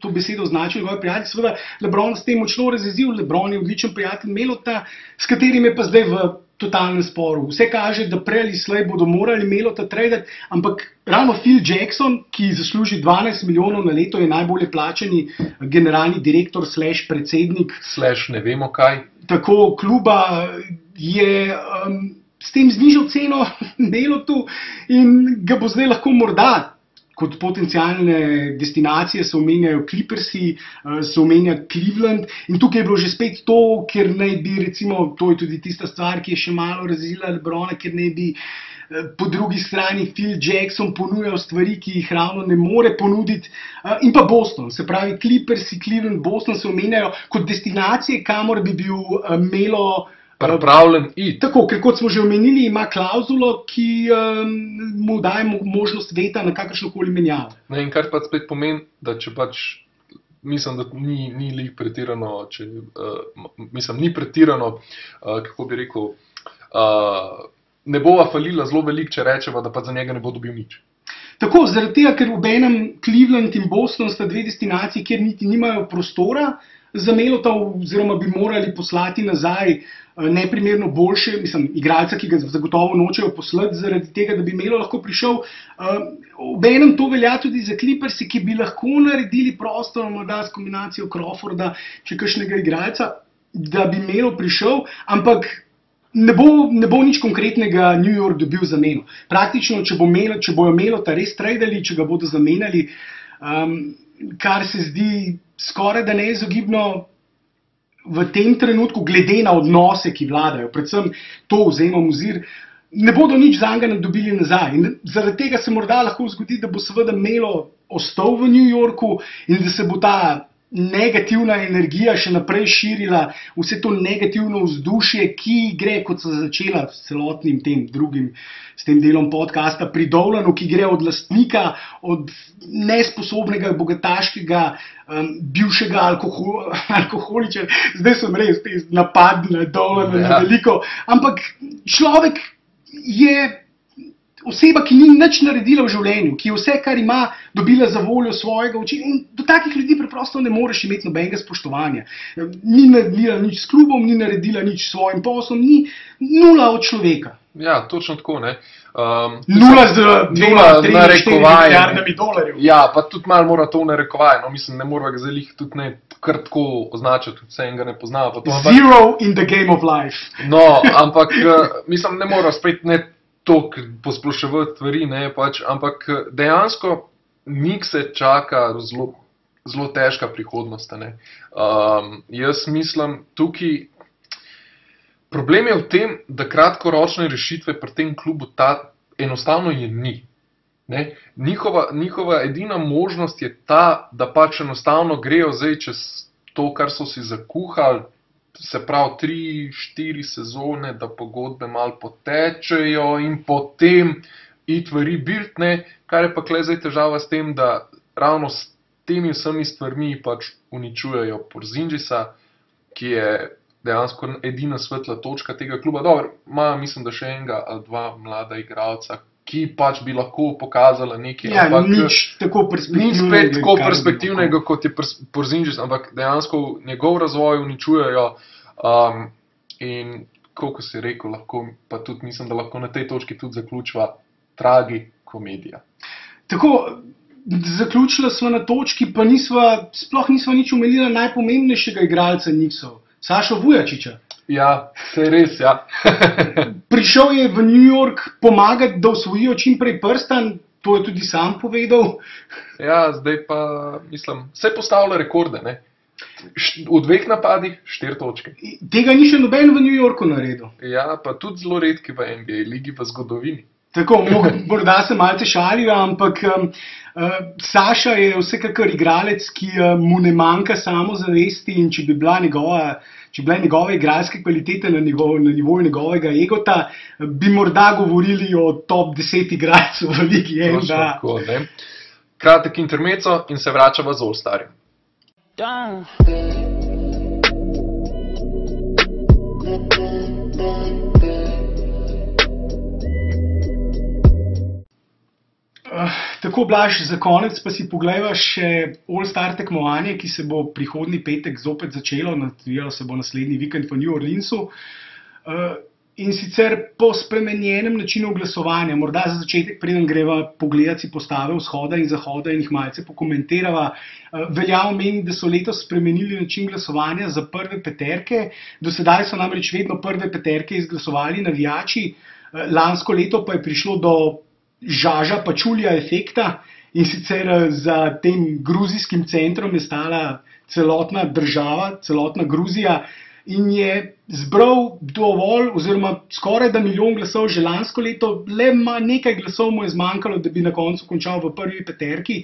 to besedo označil, njegov prijatelj, seveda LeBron s tem močno razjezil, LeBron je odličen prijatelj Melota, s katerim je pa zdaj v totalnem sporu. Vse kaže, da prej ali slej bodo morali Melota tradati, ampak ravno Phil Jackson, ki zasluži 12 milijonov na leto, je najbolje plačeni generalni direktor slash predsednik. Slash ne vemo kaj. Tako kluba je s tem znižal ceno Melotu in ga bo zdaj lahko morda kot potencijalne destinacije se omenjajo Clippersi, se omenja Cleveland in tukaj je bilo že spet to, ker naj bi recimo, to je tudi tista stvar, ki je še malo razjezila LeBrona, ker naj bi po drugi strani Phil Jackson ponujal stvari, ki jih ravno ne more ponuditi in pa Boston, se pravi Clippersi, Cleveland, Boston se omenjajo kot destinacije, kamor bi bil Melo pripravljen iti. Tako, ker kot smo že omenili, ima klauzulo, ki mu daje možnost veta na kakršnokoli menjavo. In kar pa spet pomeni, da če pač, mislim, da ni pretirano, kako bi rekel, ne bova falila zelo veliko, če rečeva, da pa za njega ne bo dobil nič. Tako, zaradi tega, ker obenem Cleveland in Boston sta dve destinacije, kjer niti nimajo prostora za Melota, oziroma bi morali poslati nazaj neprimerno boljše, mislim, igralca, ki ga zagotovo nočejo poslati zaradi tega, da bi Melo lahko prišel. Obenem to velja tudi za Clippersi, ki bi lahko naredili prostor, morda s kombinacijo Crawforda, če kakšnega igralca, da bi Melo prišel, ampak ne bo nič konkretnega New York dobil za Melo. Praktično, če bojo Melota res tradali, če ga bodo zamenjali, kar se zdi skoraj da neizogibno v tem trenutku, glede na odnose, ki vladajo, predvsem to vzemam vzir, ne bodo nič zanj ga dobili nazaj. Zaradi tega se morda lahko zgodi, da bo seveda Melo ostal v New Yorku in da se bo ta negativna energija še naprej širila, vse to negativno vzdušje, ki gre, kot so začela s celotnim tem drugim, s tem delom podcasta pri Dolanu, ki gre od lastnika, od nesposobnega, bogataškega, bivšega alkoholiča, zdaj sem res napadla Dolana na veliko, ampak človek je oseba, ki ni nič naredila v življenju, ki je vse, kar ima, dobila za voljo svojega očeta in do takih ljudi preprosto ne moreš imeti nobenega spoštovanja. Ni naredila nič s klubom, ni naredila nič s svojim poslom, ni nula od človeka. Ja, točno tako, ne. Nula z 2, 3, 4 milijardami dolarjev. Ja, pa tudi malo mora to narekovaj, no mislim, ne mora ga zdaj lih tudi ne kar tako označati, vse en ga ne poznava. Zero in the game of life. No, ampak mislim, ne mora spet ne toliko posploševati stvari, ampak dejansko njih se čaka zelo težka prihodnost. Jaz mislim, tukaj problem je v tem, da kratkoročne rešitve pri tem klubu enostavno je ni. Njihova edina možnost je ta, da pač enostavno grejo zdaj čez to, kar so si zakuhali, se pravi 3-4 sezone, da pogodbe malo potečejo in potem iti v rebuild, kar je pa tukaj zdaj težava s tem, da ravno s temi vsemi stvarmi pač uničujejo Porzingisa, ki je dejansko edina svetla točka tega kluba. Dobro, ima mislim, da še enega ali dva mlada igralca, ki pač bi lahko pokazala nekaj, ja, ampak nič tako perspektivnega, kot je Porzingis, ampak dejansko njegov razvoj uničujejo in, koliko si rekel, lahko, pa tudi mislim, da lahko na tej točki tudi zaključva tragikomedija. Tako, zaključila sva na točki, pa sploh nisva nič omenila najpomembnejšega igralca Knicksov, Sašo Vujačića. Ja, saj res, ja. Prišel je v New York pomagati, da osvojijo čimprej prstan, to je tudi sam povedal. Ja, zdaj pa, mislim, se postavlja rekorde, ne. V 2 napadih 4 točke. Tega ni še noben v New Yorku naredil. Ja, pa tudi zelo redki v NBA ligi v zgodovini. Tako, morda se malce šalila, ampak Saša je vsekakor igralec, ki mu ne manjka samozavesti in če bi bila njegove igralske kvalitete na nivoju njegovega egota, bi morda govorili o top 10 igralcev v ligi NBA. Kratek intermeco in se vračava z All-Starjem. Tako, Blaž, za konec pa si poglejva še All-Star tekmovanje, ki se bo prihodnji petek zopet začelo, nadvijalo se bo naslednji vikend v New Orleansu, in sicer po spremenjenem načinu glasovanja. Morda za začetek, preden greva pogledati postave vzhoda in zahoda in jih malce pokomentirava. Velja omeniti, da so letos spremenili način glasovanja za prve peterke. Do sedaj so namreč vedno prve peterke izglasovali navijači. Lansko leto pa je prišlo do žaža pačulja efekta in sicer za tem gruzijskim centrom je stala celotna država, celotna Gruzija in je zbral dovolj oziroma skoraj da milijon glasov že lansko leto, le nekaj glasov mu je zmanjkalo, da bi na koncu končal v prvi peterki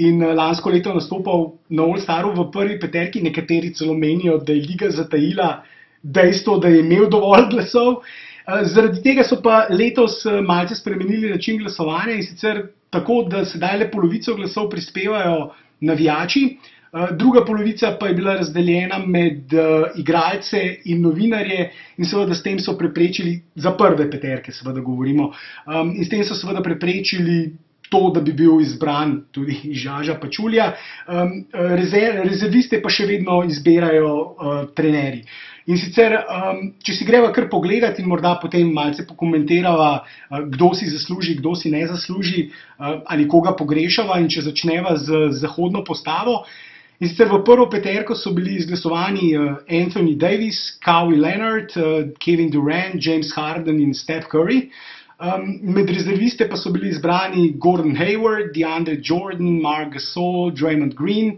in lansko leto nastopal na All-Staru v prvi peterki, nekateri celo menijo, da je liga zatajila dejstvo, da je imel dovolj glasov. Zaradi tega so pa letos malce spremenili način glasovanja in sicer tako, da sedaj le polovico glasov prispevajo navijači, druga polovica pa je bila razdeljena med igralce in novinarje in seveda s tem so preprečili, za prve peterke seveda govorimo, in s tem so seveda preprečili to, da bi bil izbran tudi Žaža Pačulja. Rezerviste pa še vedno izbirajo trenerji. In sicer, če si greva kar pogledati in morda potem malce pokomentirava, kdo si zasluži, kdo si ne zasluži, ali koga pogrešava in če začneva z zahodno postavo. In sicer v prvo peterko so bili izglasovani Anthony Davis, Kawhi Leonard, Kevin Durant, James Harden in Steph Curry. Med rezerviste pa so bili izbrani Gordon Hayward, DeAndre Jordan, Marc Gasol, Draymond Green,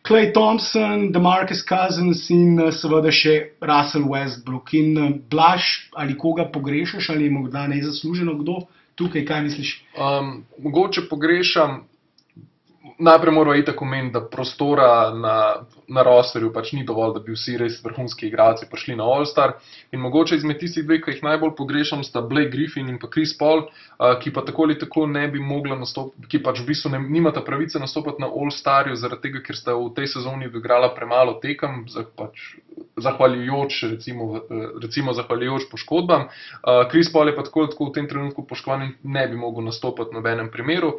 Klay Thompson, DeMarcus Cousins in seveda še Russell Westbrook. In Blaž, ali koga pogrešaš, ali je morda nezasluženo kdo? Tukaj, kaj misliš? Mogoče pogrešam, najprej moram itak omeniti, da prostora na rosterju pač ni dovolj, da bi vsi res vrhunski igralci prišli na All-Star. In mogoče izmed tistih dveh, ki jih najbolj pogrešam, sta Blake Griffin in pa Chris Paul, ki pa tako ali tako ne bi mogla nastopiti, ki pač v bistvu nimata pravice nastopati na All-Starju, zaradi tega, ker sta v tej sezoni odigrala premalo tekem, recimo zahvaljujoč poškodbam. Chris Paul je pa tako ali tako v tem trenutku poškodovan in ne bi mogel nastopati v nobenem primeru.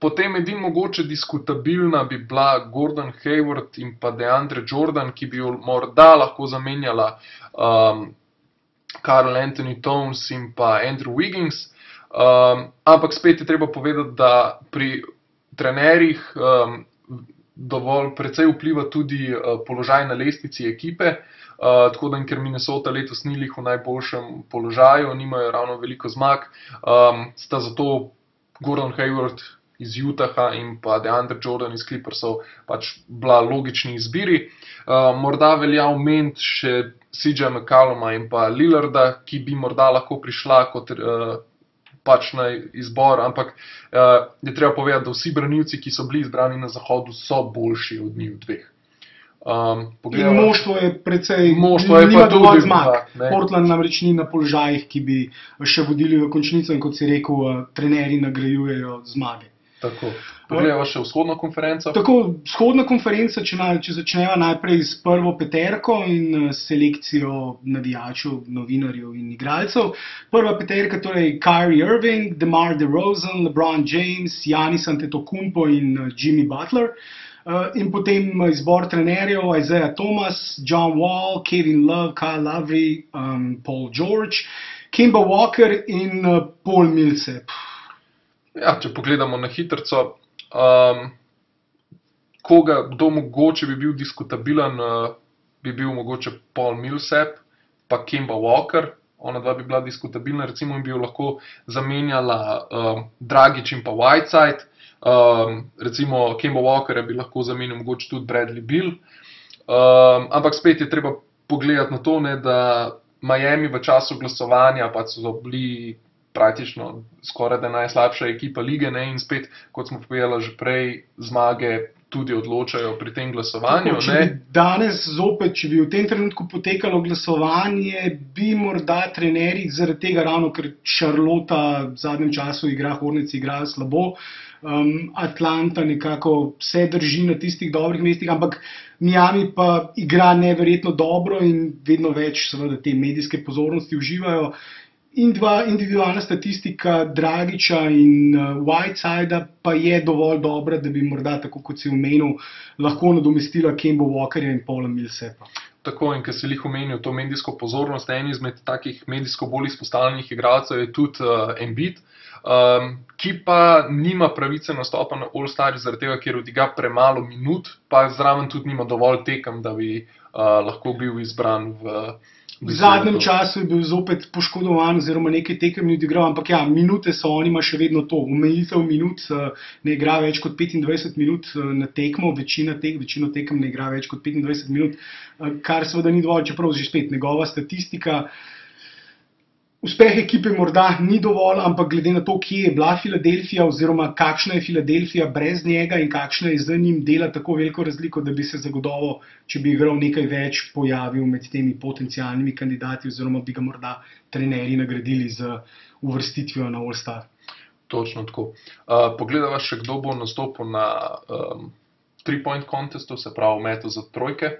Potem edin mogoče diskutabilna bi bila Gordon Hayward in pa DeAndre Jordan, ki bi jo morda lahko zamenjala Karl-Anthony Towns in pa Andrew Wiggins, ampak spet je treba povedati, da pri trenerjih dovolj precej vpliva tudi položaj na lestvici ekipe, tako da in ker Minnesota letos ni lih v najboljšem položaju, nimajo ravno veliko zmag, sta zato Gordon Hayward iz Utaha in pa DeAndre Jordan iz Clippersov pač bila logični izbiri. Morda velja omeniti še CJ McColluma in pa Lillarda, ki bi morda lahko prišla kot pač na izbor, ampak je treba povedati, da vsi branilci, ki so bili izbrani na zahodu, so boljši od njih dveh. In moštvo je precej, nima dovolj zmag. Portland namreč ni na položajih, ki bi še vodili v končnico in kot si rekel, trenerji nagrajujejo zmage. Tako. Pogledava še vzhodno konferenco. Tako, vzhodna konferenca, če začneva najprej s prvo peterko in selekcijo navijačev, novinarjev in igralcev. Prva peterka, torej Kyrie Irving, Demar DeRozan, LeBron James, Janis Antetokounmpo in Jimmy Butler. In potem izbor trenerjev Isaiah Thomas, John Wall, Kevin Love, Kyle Lowry, Paul George, Kemba Walker in Paul Millsap. Ja, če pogledamo na hitrco, koga, kdo mogoče bi bil diskutabilan, bi bil mogoče Paul Millsap, pa Kemba Walker, ona dva bi bila diskutabilna, recimo bi jo lahko zamenjala Dragić in pa Whiteside, recimo Kemba Walkerja bi lahko zamenil mogoče tudi Bradley Beal, ampak spet je treba pogledati na to, da Miami v času glasovanja pa so bili praktično skoraj da najslabša ekipa lige in spet, kot smo povedali že prej, zmage tudi odločajo pri tem glasovanju. Tako, če bi danes zopet, če bi v tem trenutku potekalo glasovanje, bi morda trenerji zaradi tega ravno, ker Charlotte v zadnjem času igra, Hornets igrajo slabo, Atlanta nekako vse drži na tistih dobrih mestih, ampak Miami pa igra neverjetno dobro in vedno več seveda te medijske pozornosti uživajo. In individualna statistika Dragića in Whitesida pa je dovolj dobra, da bi morda, tako kot si omenil, lahko nadomestila Kemba Walkerja in Paula Millsapa. Tako, in ker si jih omenil to medijsko pozornost, en izmed takih medijsko bolj izpostavljenih igralcev je tudi Embiid, ki pa nima pravice nastopa na All-Starju zaradi tega, ker odigra premalo minut, pa zraven tudi nima dovolj tekem, da bi lahko bil izbran v... V zadnjem času je bil zopet poškodovan oziroma nekaj tekem ni odigral, ampak ja, minute so, on ima še vedno to, omejitev minut, ne igra več kot 25 minut na tekmo, večino tekem ne igra več kot 25 minut, kar seveda ni dovolj, čeprav že spet njegova statistika. Uspeh ekipe morda ni dovolj, ampak glede na to, kje je bila Filadelfija oziroma kakšna je Filadelfija brez njega in kakšna je za njim dela tako veliko razliko, da bi se zagotovo, če bi igral nekaj več, pojavil med temi potencijalnimi kandidati oziroma bi ga morda trenerji nagradili z uvrstitvijo na All-Star. Točno tako. Pogledava še, kdo bo nastopil na 3-point contestu, se pravi metu za trojke.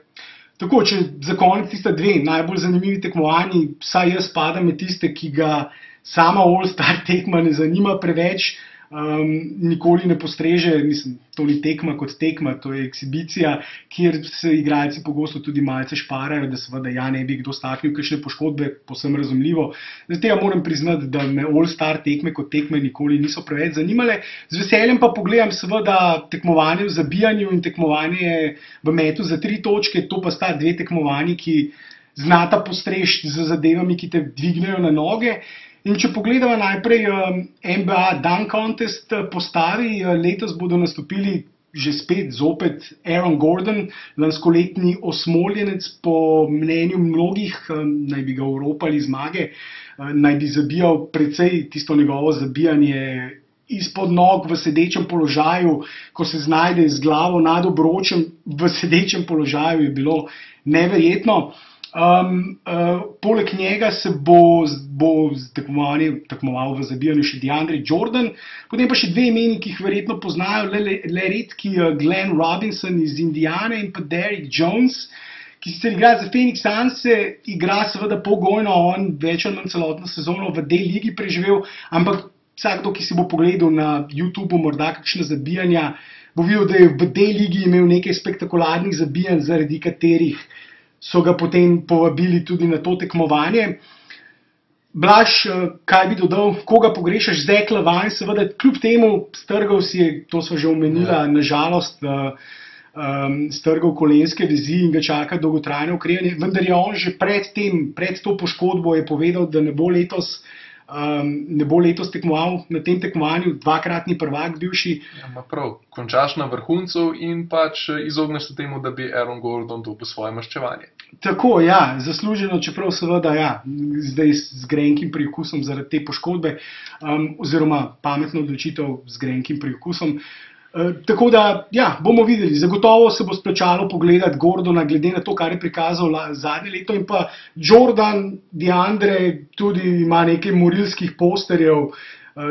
Tako, če za konec tista dve najbolj zanimivi tekmovanji, vsaj jaz spadam med tiste, ki ga sama All-Star tekma ne zanima preveč, nikoli ne postreže, mislim, to ni tekma kot tekma, to je eksibicija, kjer se igralci pogosto tudi malce šparajo, da seveda ja ne bi kdo staknil kakšne poškodbe, povsem razumljivo. Zato ja moram priznati, da me All-Star tekme kot tekme nikoli niso preveč zanimale. Z veseljem pa pogledam seveda tekmovanje v zabijanju in tekmovanje v metu za 3 točke, to pa sta 2 tekmovanji, ki znata postrešiti z zadevami, ki te dvignejo na noge. In če pogledava najprej NBA Dunk Contest postavi, letos bodo nastopili že spet zopet Aaron Gordon, lanskoletni osmoljenec, po mnenju mnogih, naj bi ga oropali zmage, naj bi zabijal precej tisto njegovo zabijanje izpod nog v sedečem položaju, ko se znajde z glavo nad obročem, v sedečem položaju je bilo neverjetno. Poleg njega se bo tekmoval v zabijanju še DeAndre Jordan, potem pa še 2 imeni, ki jih verjetno poznajo, le redki Glenn Robinson iz Indiane in pa Derrick Jones, ki sicer igra za Phoenix Suns, igra seveda pogojno, on več ali manj celotno sezono v D-ligi preživel, ampak vsakdo, ki si bo pogledal na YouTube morda kakšna zabijanja, bo videl, da je v D-ligi imel nekaj spektakularnih zabijanj, zaradi katerih so ga potem povabili tudi na to tekmovanje. Blaž, kaj bi dodal, koga pogrešaš? Zach LaVine, seveda, kljub temu strgal si je, to sva že omenila, nažalost, strgal kolenske vezi in ga čaka dolgotrajno okrevanje, vendar je on že pred to poškodbo je povedal, da ne bo letos tekmoval na tem tekmovanju, 2-kratni prvak bivši. Ja, prav, končaš na vrhuncu in pač izogneš se temu, da bi Aaron Gordon dobil svoje maščevanje. Tako, ja, zasluženo, čeprav seveda, ja, zdaj z grenkim priokusom zaradi te poškodbe, oziroma pametno odločitev z grenkim priokusom. Tako da, ja, bomo videli, zagotovo se bo splačalo pogledati Gordona, glede na to, kar je prikazal zadnje leto, in pa Jordan, DeAndre, tudi ima nekaj morilskih posterjev,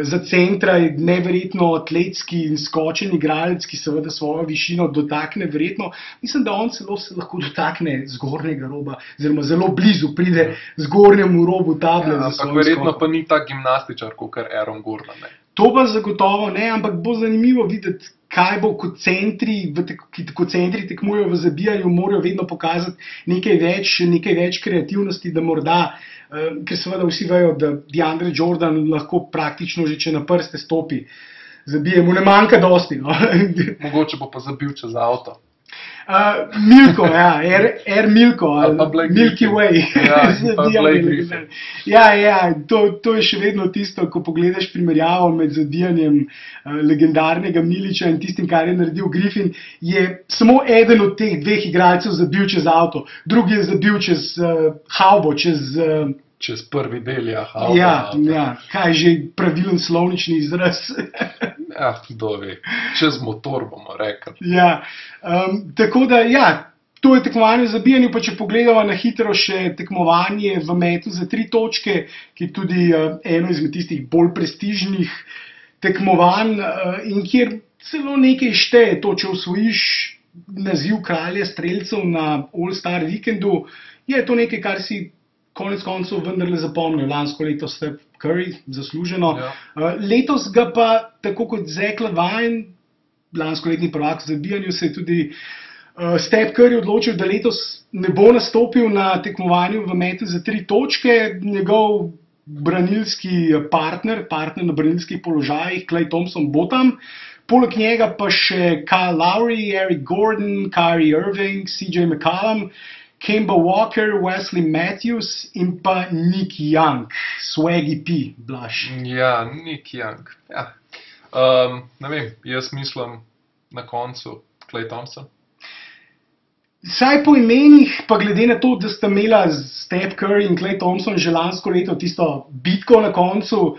Za centra je neverjetno atletski in skočen igralec, ki seveda svojo višino dotakne verjetno. Mislim, da on celo se lahko dotakne zgornjega roba, oziroma zelo blizu pride zgornjemu robu table. Ja, ampak verjetno pa ni tak gimnastičar, kakor Aaron Gordon. Ne? To pa zagotovo ne, ampak bo zanimivo videti, kaj bo, ko centri tekmujejo v zabijanju, morajo vedno pokazati nekaj več kreativnosti, da morda, ker seveda vsi vejo, da DeAndre Jordan lahko praktično že, če na prste stopi, zabije, mu ne manjka dosti. No? Mogoče bo pa zabil čez avto. Milko, ja, Milko, Milky Way. Ja, to je še vedno tisto, ko pogledaš primerjavo med zadijanjem legendarnega Milića in tistim, kar je naredil Griffin, je samo eden od teh dveh igralcev zabil čez avto, drugi je zabil čez havbo, čez prvi del, ja, havbo. Ja, kaj že pravilen slovnični izraz. Ah, dobi, čez motor bomo rekli. Ja, tako da, ja, to je tekmovanje v zabijanju, pa če pogledava na hitro še tekmovanje v metu za 3 točke, ki je tudi eno izmed tistih bolj prestižnih tekmovanj in kjer celo nekaj šteje to, če osvojiš naziv kralja strelcev na All-Star vikendu, je to nekaj, kar si konec koncev vendarle zapomnil. Lansko leto Steph Curry, zasluženo. Letos ga pa, tako kot Zach LaVine, lansko letni prvak v zabijanju, se je tudi Steph Curry odločil, da letos ne bo nastopil na tekmovanju v metu za 3 točke. Njegov branilski partner na branilskih položajih, Klay Thompson, bo tam. Poleg njega pa še Kyle Lowry, Eric Gordon, Kyrie Irving, CJ McCollum, Kemba Walker, Wesley Matthews in pa Nick Young, Swaggy P, Blaž. Ja, Nick Young. Ne vem, jaz mislim na koncu Klay Thompson. Saj po imenih, pa glede na to, da sta imela Steph Curry in Klay Thompson že lansko leto tisto bitko na koncu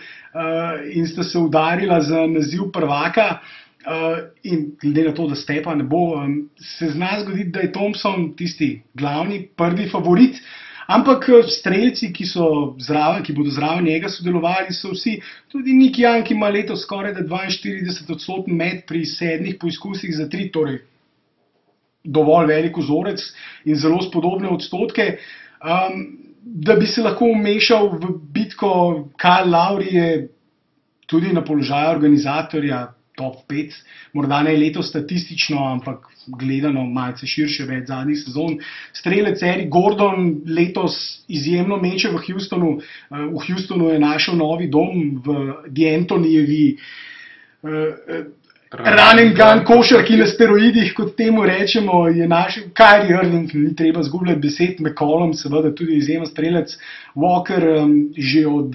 in sta se udarila za naziv prvaka, in glede na to, da Stepa ne bo, se zna zgoditi, da je Thompson tisti glavni, prvi favorit, ampak strelci, ki bodo zraven njega sodelovali, so vsi, tudi Nick Young, ki ima leto skoraj 42-odstotni met pri 7 poizkusih za 3, torej dovolj velik vzorec in zelo spodobne odstotke, da bi se lahko umešal v bitko. Kyle Lowry je tudi na položaju organizatorja top 5, morda ne leto statistično, ampak gledano malce širše, več zadnjih sezon. Strelec Eric Gordon letos izjemno meče v Houstonu. V Houstonu je našel novi dom v D'Antonijevi Running Gun košarki na steroidih, kot temu rečemo, je našel. Kyrie Irving, ni treba zgubljati besed, McCollum, seveda tudi izjemen strelec, Walker že od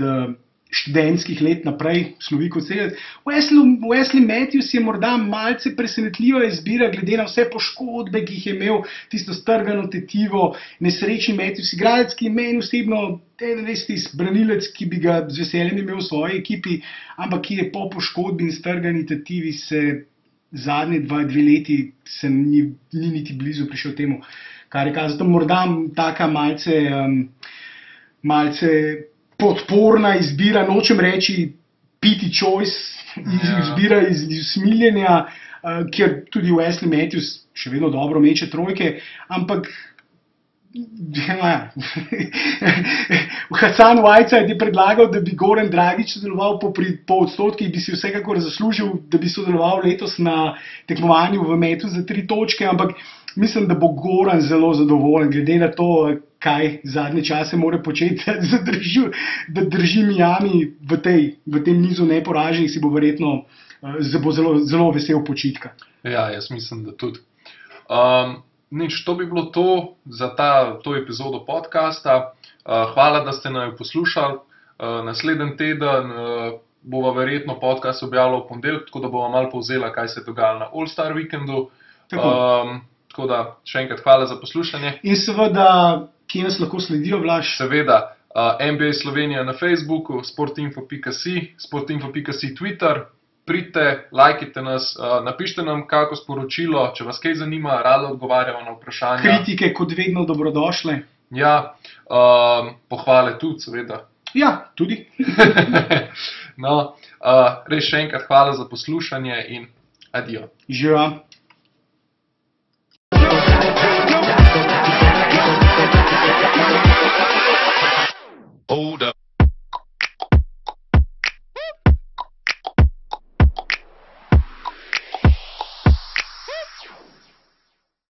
študentskih let naprej slovi kot strelec. Wesley Matthews je morda malce presenetljiva izbira, glede na vse poškodbe, ki jih je imel, tisto strgano tetivo, nesrečni Matthews, igralec, ki je meni osebno branilec, ki bi ga z veseljem imel v svoji ekipi, ampak ki je po poškodbi in strgani tetivi se zadnje 2 leti se ni niti blizu prišel temu, kar je kazal. Zato morda taka malce podporna izbira, nočem reči pity choice, izbira iz smiljenja, kjer tudi Wesley Matthews še vedno dobro meče trojke, ampak Hassan Whiteside je predlagal, da bi Goran Dragić sodeloval po odstotkih, bi si vsekakor zaslužil, da bi sodeloval letos na tekmovanju v metu za 3 točke, ampak mislim, da bo Goran zelo zadovoljen, glede na to, kaj zadnje čase mora početi, da drži Miami v tem nizu neporaženih, si bo verjetno zelo vesel počitka. Ja, jaz mislim, da tudi. Nič, to bi bilo to za to epizodo podcasta. Hvala, da ste naj poslušali. Naslednji teden bova verjetno podcast objavila v ponedeljek, tako da bova malo povzela, kaj se je dogajalo na All-Star vikendu. Tako da, še enkrat hvala za poslušanje. In seveda, ki nas lahko sledijo, Blaž? Seveda, NBA Slovenija na Facebooku, sportinfo.si Twitter, pridite, lajkite nas, napište nam kako sporočilo, če vas kaj zanima, rado odgovarjamo na vprašanja. Kritike kot vedno dobrodošle. Ja, pohvale tudi, seveda. Ja, tudi. No, res še enkrat hvala za poslušanje in adijo. Živa. Hold up.